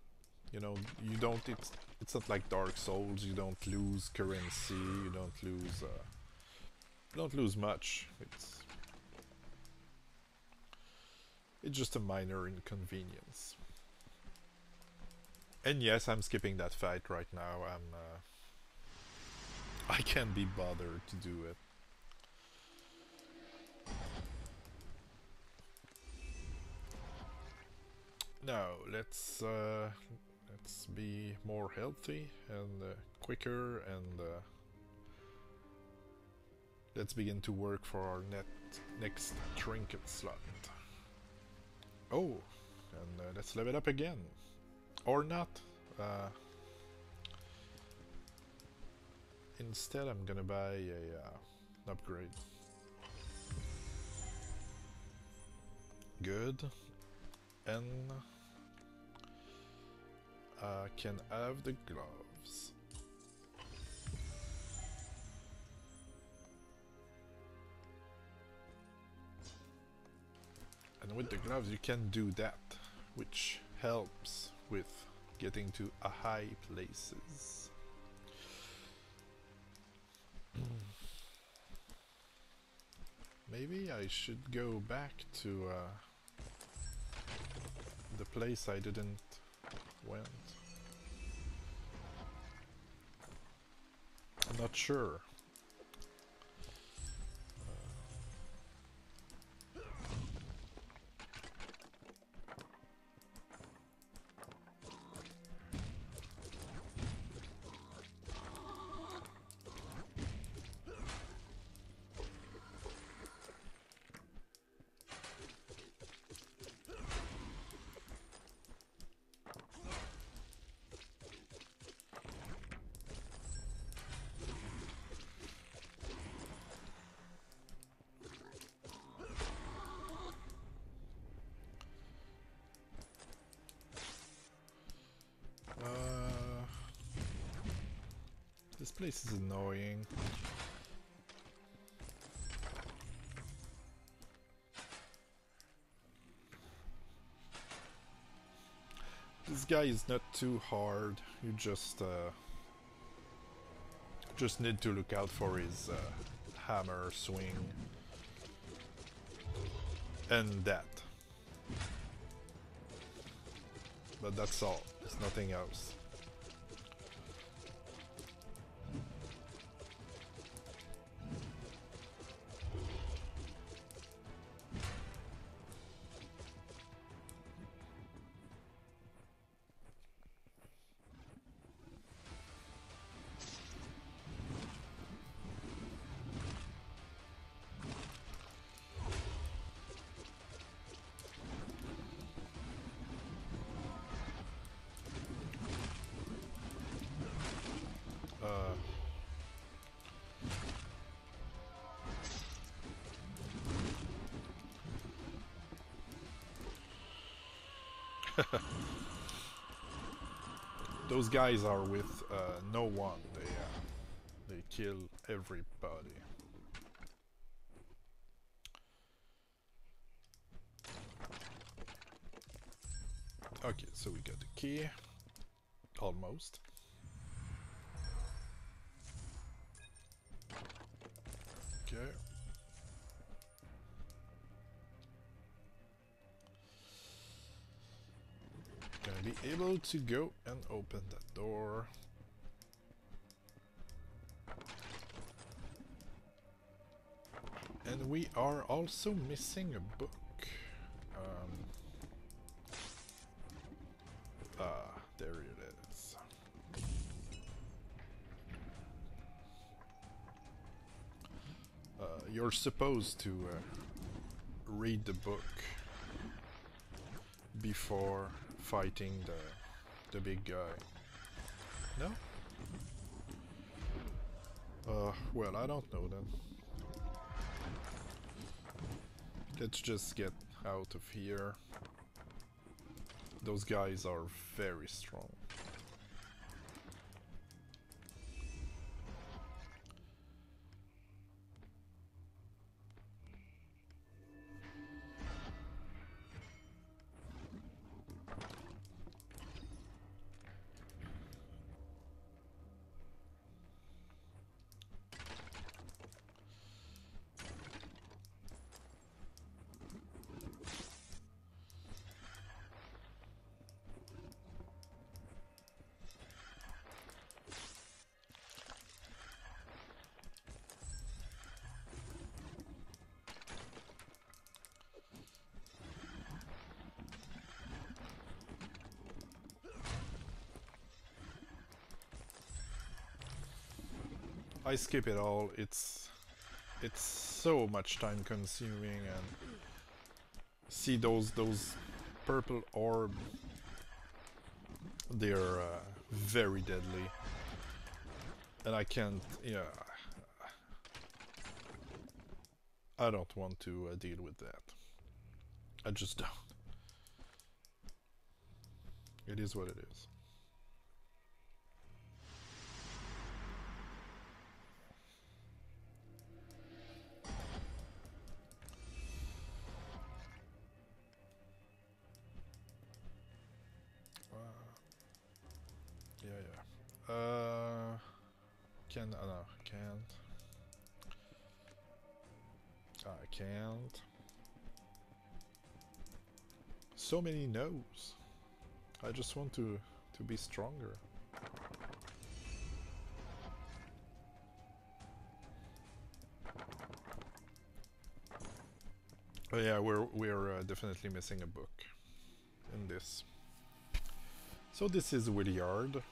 You know, you don't, it's, it's not like Dark Souls, you don't lose currency, you don't lose, uh, you don't lose much. It's, it's just a minor inconvenience. And yes, I'm skipping that fight right now, I'm, uh, I can't be bothered to do it. Now, let's, uh, let's be more healthy and uh, quicker, and uh, let's begin to work for our net next trinket slot. Oh, and uh, let's level up again, or not. Uh, instead, I'm gonna buy a uh, an upgrade. Good, and I can have the gloves. And with the gloves you can do that, which helps with getting to a high places. Maybe I should go back to uh, the place I didn't went. I'm not sure. This is annoying. This guy is not too hard. You just uh, just need to look out for his uh, hammer swing and that. But that's all. There's nothing else. Those guys are with uh, no one. They uh, they kill everybody. Okay, so we got the key. Almost. Okay. Gonna be able to go and open that door. And we are also missing a book. Um, ah, there it is. Uh, you're supposed to uh, read the book before fighting the the big guy. No? Uh, well, I don't know then. Let's just get out of here. Those guys are very strong. I skip it all. It's it's so much time consuming, and see those those purple orbs, they're uh, very deadly, and I can't. Yeah, I don't want to uh, deal with that. I just don't. It is what it is. I can't. So many no's. I just want to to be stronger. But yeah, we're we're uh, definitely missing a book in this. So this is Willard.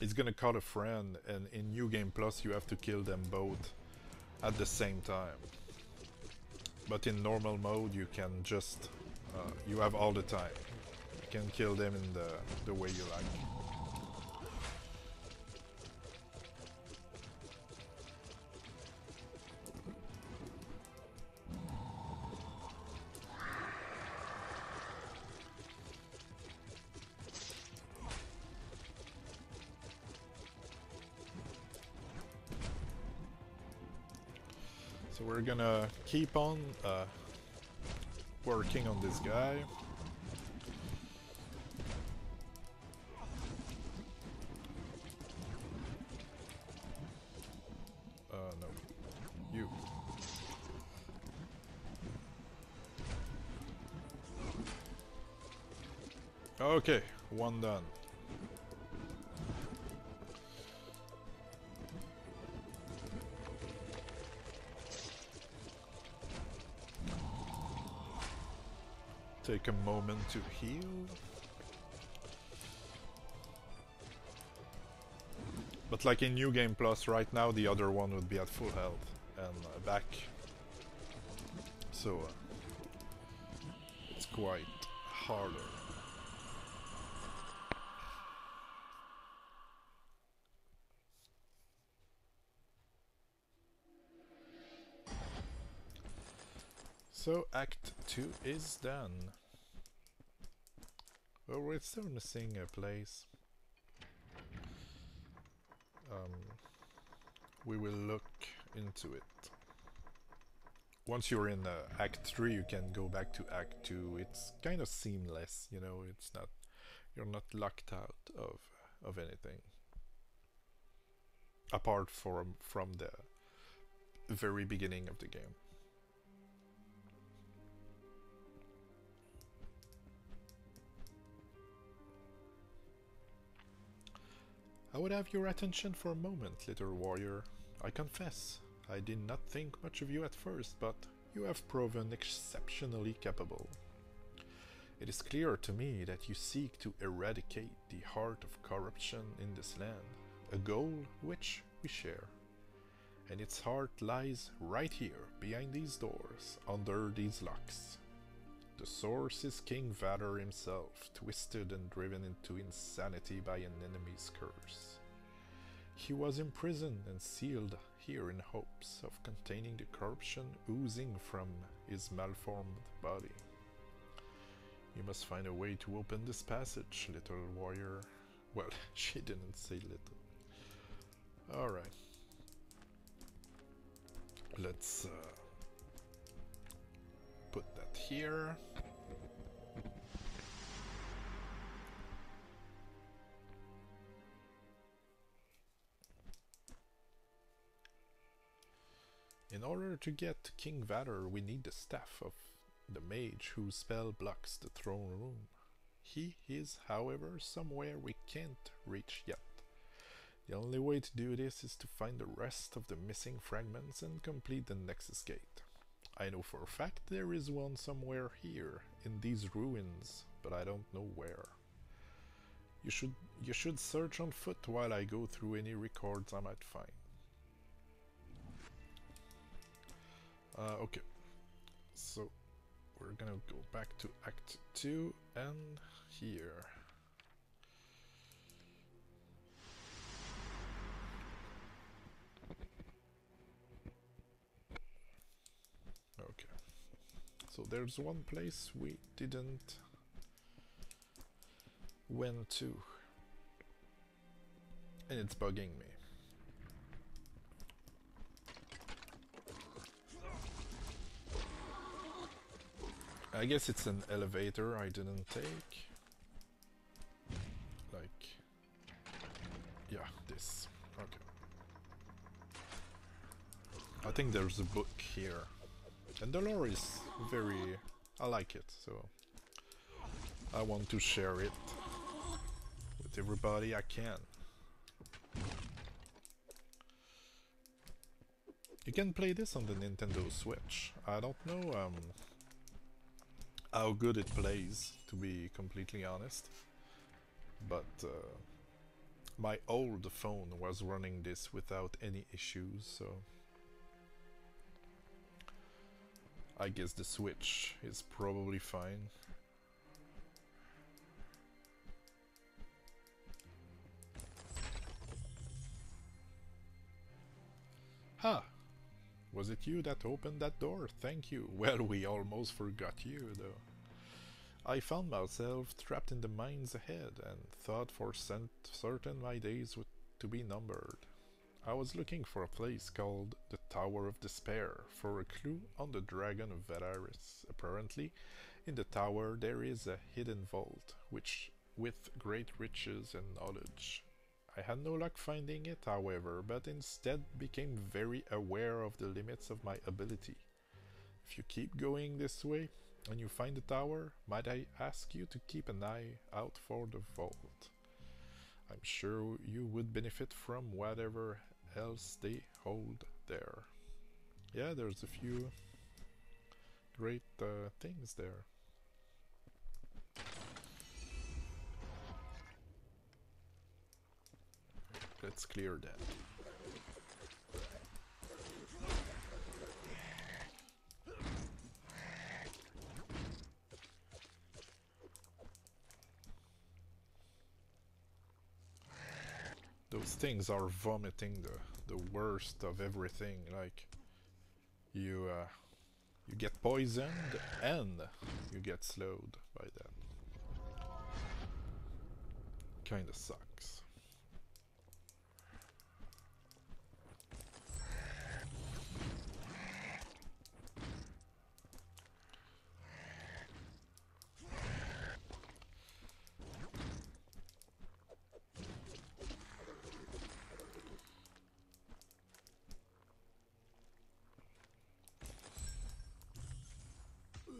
It's gonna call a friend, and in New Game Plus you have to kill them both at the same time. But in normal mode you can just, uh, you have all the time. You can kill them in the, the way you like. We're gonna keep on uh, working on this guy. Uh, no, you. Okay, one done. Take a moment to heal. But like in New Game Plus, right now the other one would be at full health and uh, back. So uh, it's quite harder. So Act two is done. Oh, we're still missing a place. Um, we will look into it. Once you're in uh, Act three you can go back to Act two. It's kind of seamless, you know, it's not, you're not locked out of, of anything. Apart from, from the very beginning of the game. I would have your attention for a moment, little warrior. I confess, I did not think much of you at first, but you have proven exceptionally capable. It is clear to me that you seek to eradicate the heart of corruption in this land, a goal which we share. And its heart lies right here, behind these doors, under these locks. The source is King Valor himself, twisted and driven into insanity by an enemy's curse. He was imprisoned and sealed here in hopes of containing the corruption oozing from his malformed body. You must find a way to open this passage, little warrior. Well, she didn't say little. Alright. Let's... Uh put that here. In order to get to King Valor, we need the staff of the mage whose spell blocks the throne room. He is, however, somewhere we can't reach yet. The only way to do this is to find the rest of the missing fragments and complete the Nexus Gate. I know for a fact there is one somewhere here, in these ruins, but I don't know where. You should, you should search on foot while I go through any records I might find. Uh, okay, so we're gonna go back to Act two and here. Okay, so there's one place we didn't went to, and it's bugging me. I guess it's an elevator I didn't take. Like, yeah, this. Okay. I think there's a book here. And the lore is very... I like it, so... I want to share it with everybody I can. You can play this on the Nintendo Switch. I don't know um, how good it plays, to be completely honest. But uh, my old phone was running this without any issues, so... I guess the Switch is probably fine. Ha! Huh. Was it you that opened that door? Thank you. Well, we almost forgot you, though. I found myself trapped in the mines ahead and thought for certain my days would to be numbered. I was looking for a place called the Tower of Despair for a clue on the Dragon of Valaris. Apparently, in the tower there is a hidden vault, which with great riches and knowledge. I had no luck finding it, however, but instead became very aware of the limits of my ability. If you keep going this way, and you find the tower, might I ask you to keep an eye out for the vault? I'm sure you would benefit from whatever else they hold there. Yeah, there's a few great uh, things there. Let's clear that. Those things are vomiting the the worst of everything. Like you, uh, you get poisoned and you get slowed by that. Kinda sucks.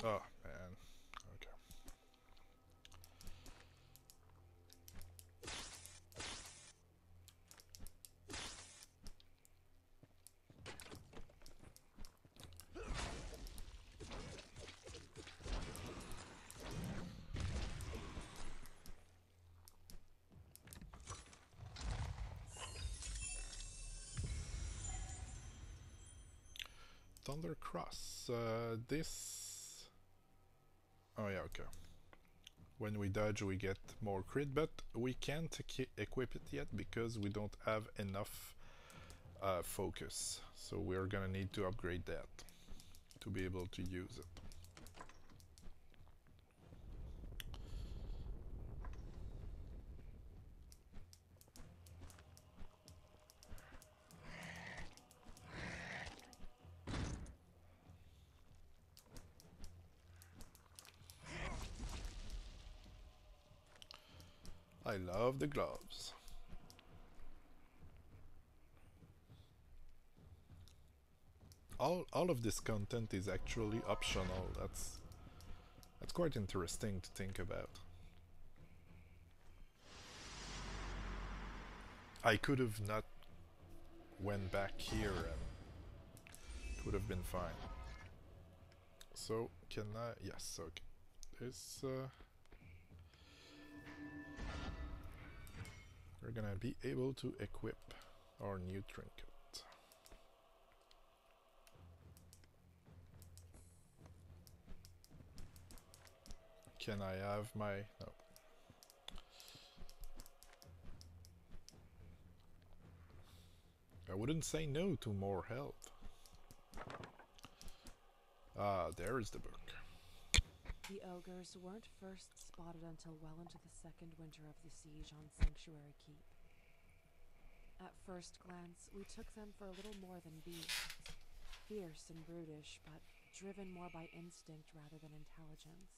Oh, man. Okay. Thundercross. Uh, this... Oh yeah, okay. When we dodge we get more crit, but we can't equip it yet because we don't have enough uh, focus. So we're gonna need to upgrade that to be able to use it. I love the gloves. All all of this content is actually optional. That's that's quite interesting to think about. I could have not went back here and it would have been fine. So can I? Yes. Okay. This. Uh, We're gonna be able to equip our new trinket. Can I have my... no. I wouldn't say no to more health. Ah, there is the book. The ogres weren't first spotted until well into the second winter of the siege on Sanctuary Keep. At first glance, we took them for a little more than beasts, fierce and brutish, but driven more by instinct rather than intelligence.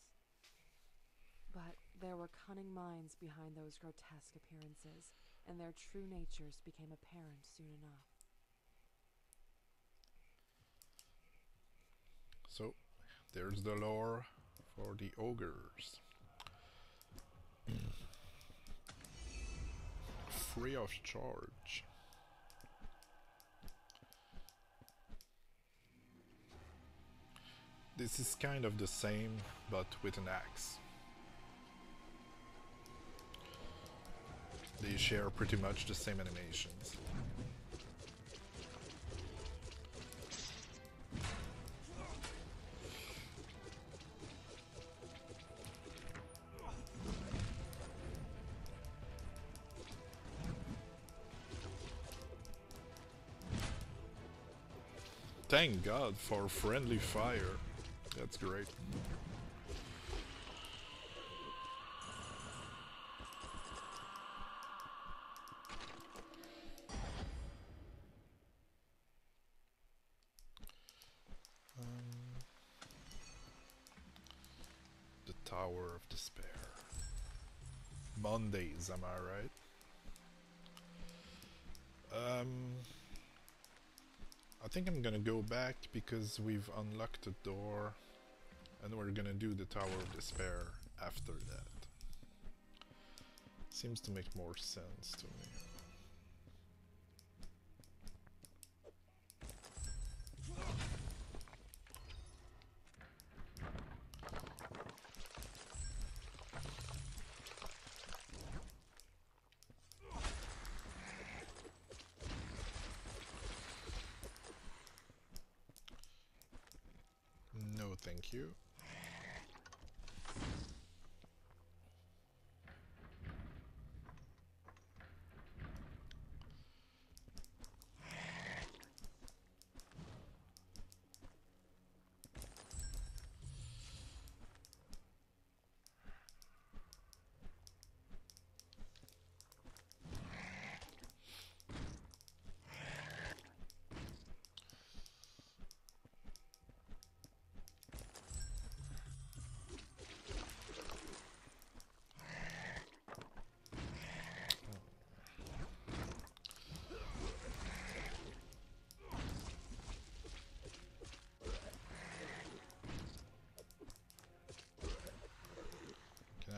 But there were cunning minds behind those grotesque appearances, and their true natures became apparent soon enough. So, there's the lore for the ogres. Free of charge. This is kind of the same, but with an axe. They share pretty much the same animations. Thank God for friendly fire. That's great. Um, the Tower of Despair. Mondays, am I right? Um... I think I'm gonna go back because we've unlocked a door and we're gonna do the Tower of Despair after that. Seems to make more sense to me. Thank you.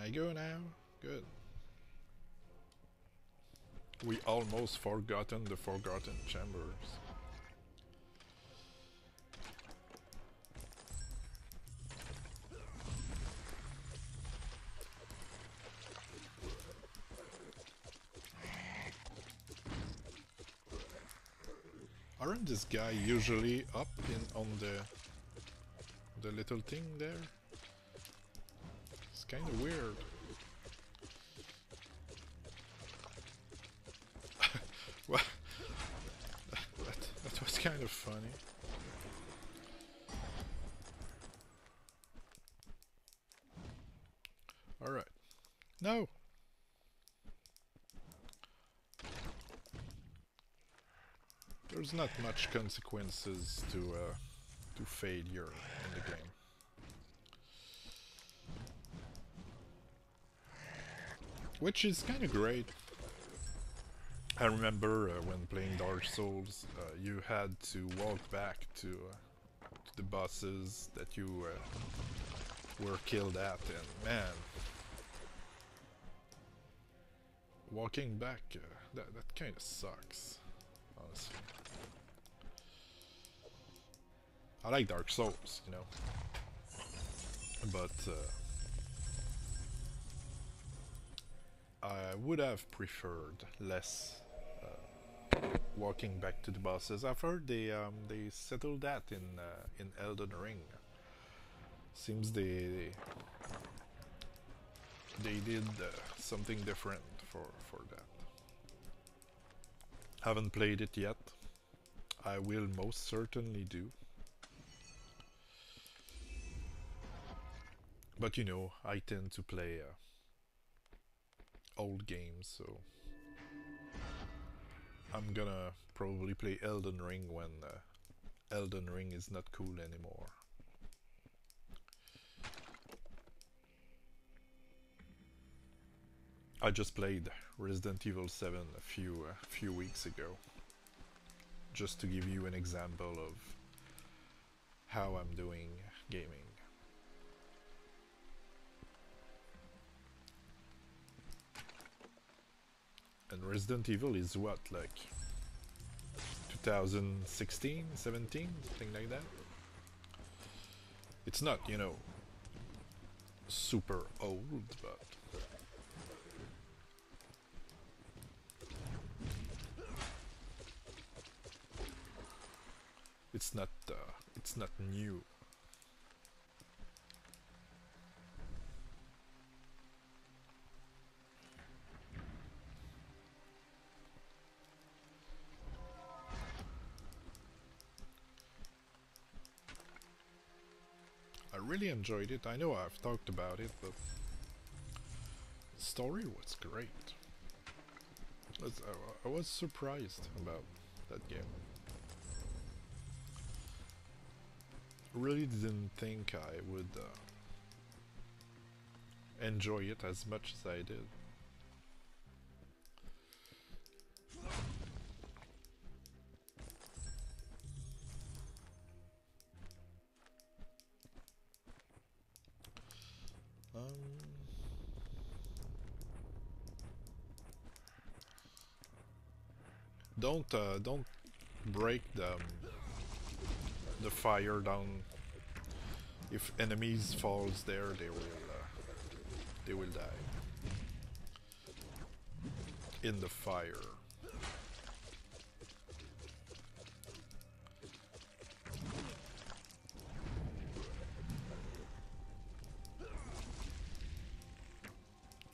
I go now? Good. We almost forgotten the Forgotten Chambers. Aren't this guy usually up in on the the little thing there? Kind of weird. What? that, that was kind of funny. All right. No. There's not much consequences to uh, to failure in the game. Which is kind of great. I remember uh, when playing Dark Souls, uh, you had to walk back to, uh, to the bosses that you uh, were killed at, and man, walking back, uh, that, that kind of sucks, honestly. I like Dark Souls, you know, but... Uh, I would have preferred less uh, walking back to the bosses. I've heard they um, they settled that in uh, in Elden Ring. Seems they they did uh, something different for for that. Haven't played it yet. I will most certainly do. But you know, I tend to play. Uh, old games, so I'm gonna probably play Elden Ring when uh, Elden Ring is not cool anymore. I just played Resident Evil seven a few uh, few weeks ago, just to give you an example of how I'm doing gaming. And Resident Evil is what, like two thousand sixteen, seventeen, something like that? It's not, you know, super old, but... It's not, uh, it's not new. I really enjoyed it. I know I've talked about it, but the story was great. I was surprised about that game. Really didn't think I would uh, enjoy it as much as I did. Um, don't uh, don't break the. The fire down. If enemies falls there, they will uh, they will die in the fire.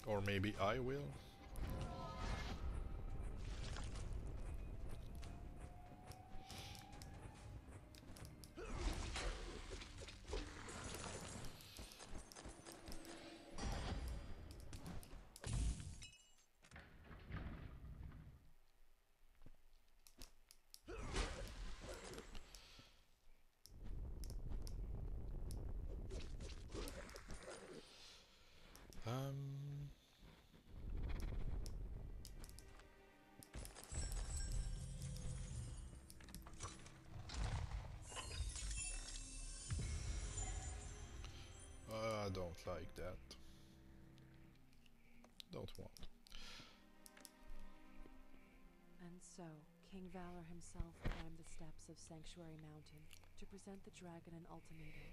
Or maybe I will. Like that. Don't want. And so, King Valor himself climbed the steps of Sanctuary Mountain to present the dragon an ultimatum.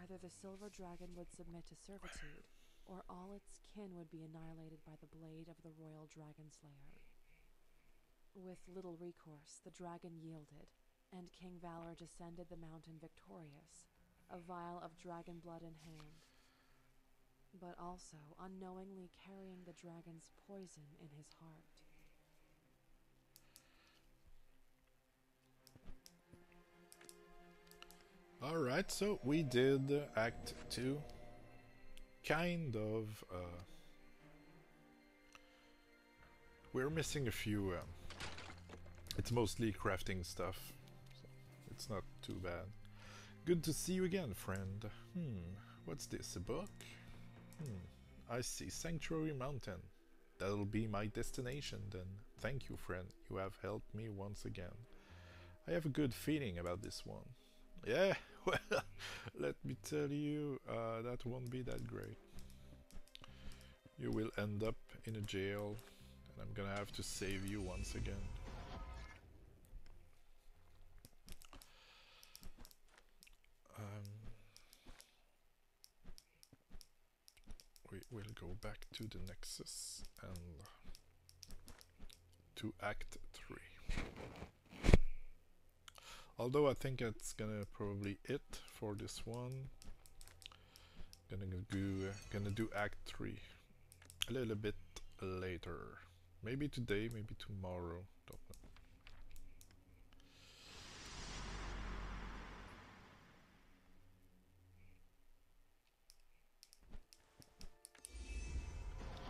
Either the silver dragon would submit to servitude, or all its kin would be annihilated by the blade of the royal dragon slayer. With little recourse, the dragon yielded, and King Valor descended the mountain victorious, a vial of dragon blood in hand, but also unknowingly carrying the dragon's poison in his heart. Alright, so we did Act two. Kind of... Uh, we're missing a few... Um, it's mostly crafting stuff, so it's not too bad. Good to see you again, friend. Hmm, what's this, a book? Hmm, I see Sanctuary Mountain. That'll be my destination then. Thank you, friend. You have helped me once again. I have a good feeling about this one. Yeah, well, let me tell you, uh, that won't be that great. You will end up in a jail, and I'm gonna have to save you once again. Um, we will go back to the Nexus and to Act three. Although I think that's gonna probably it for this one. Gonna go, gonna do Act three a little bit later. Maybe today, maybe tomorrow. Don't know.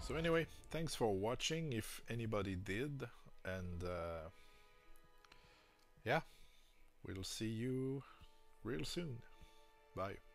So anyway, thanks for watching, if anybody did, and uh, yeah, we'll see you real soon. Bye.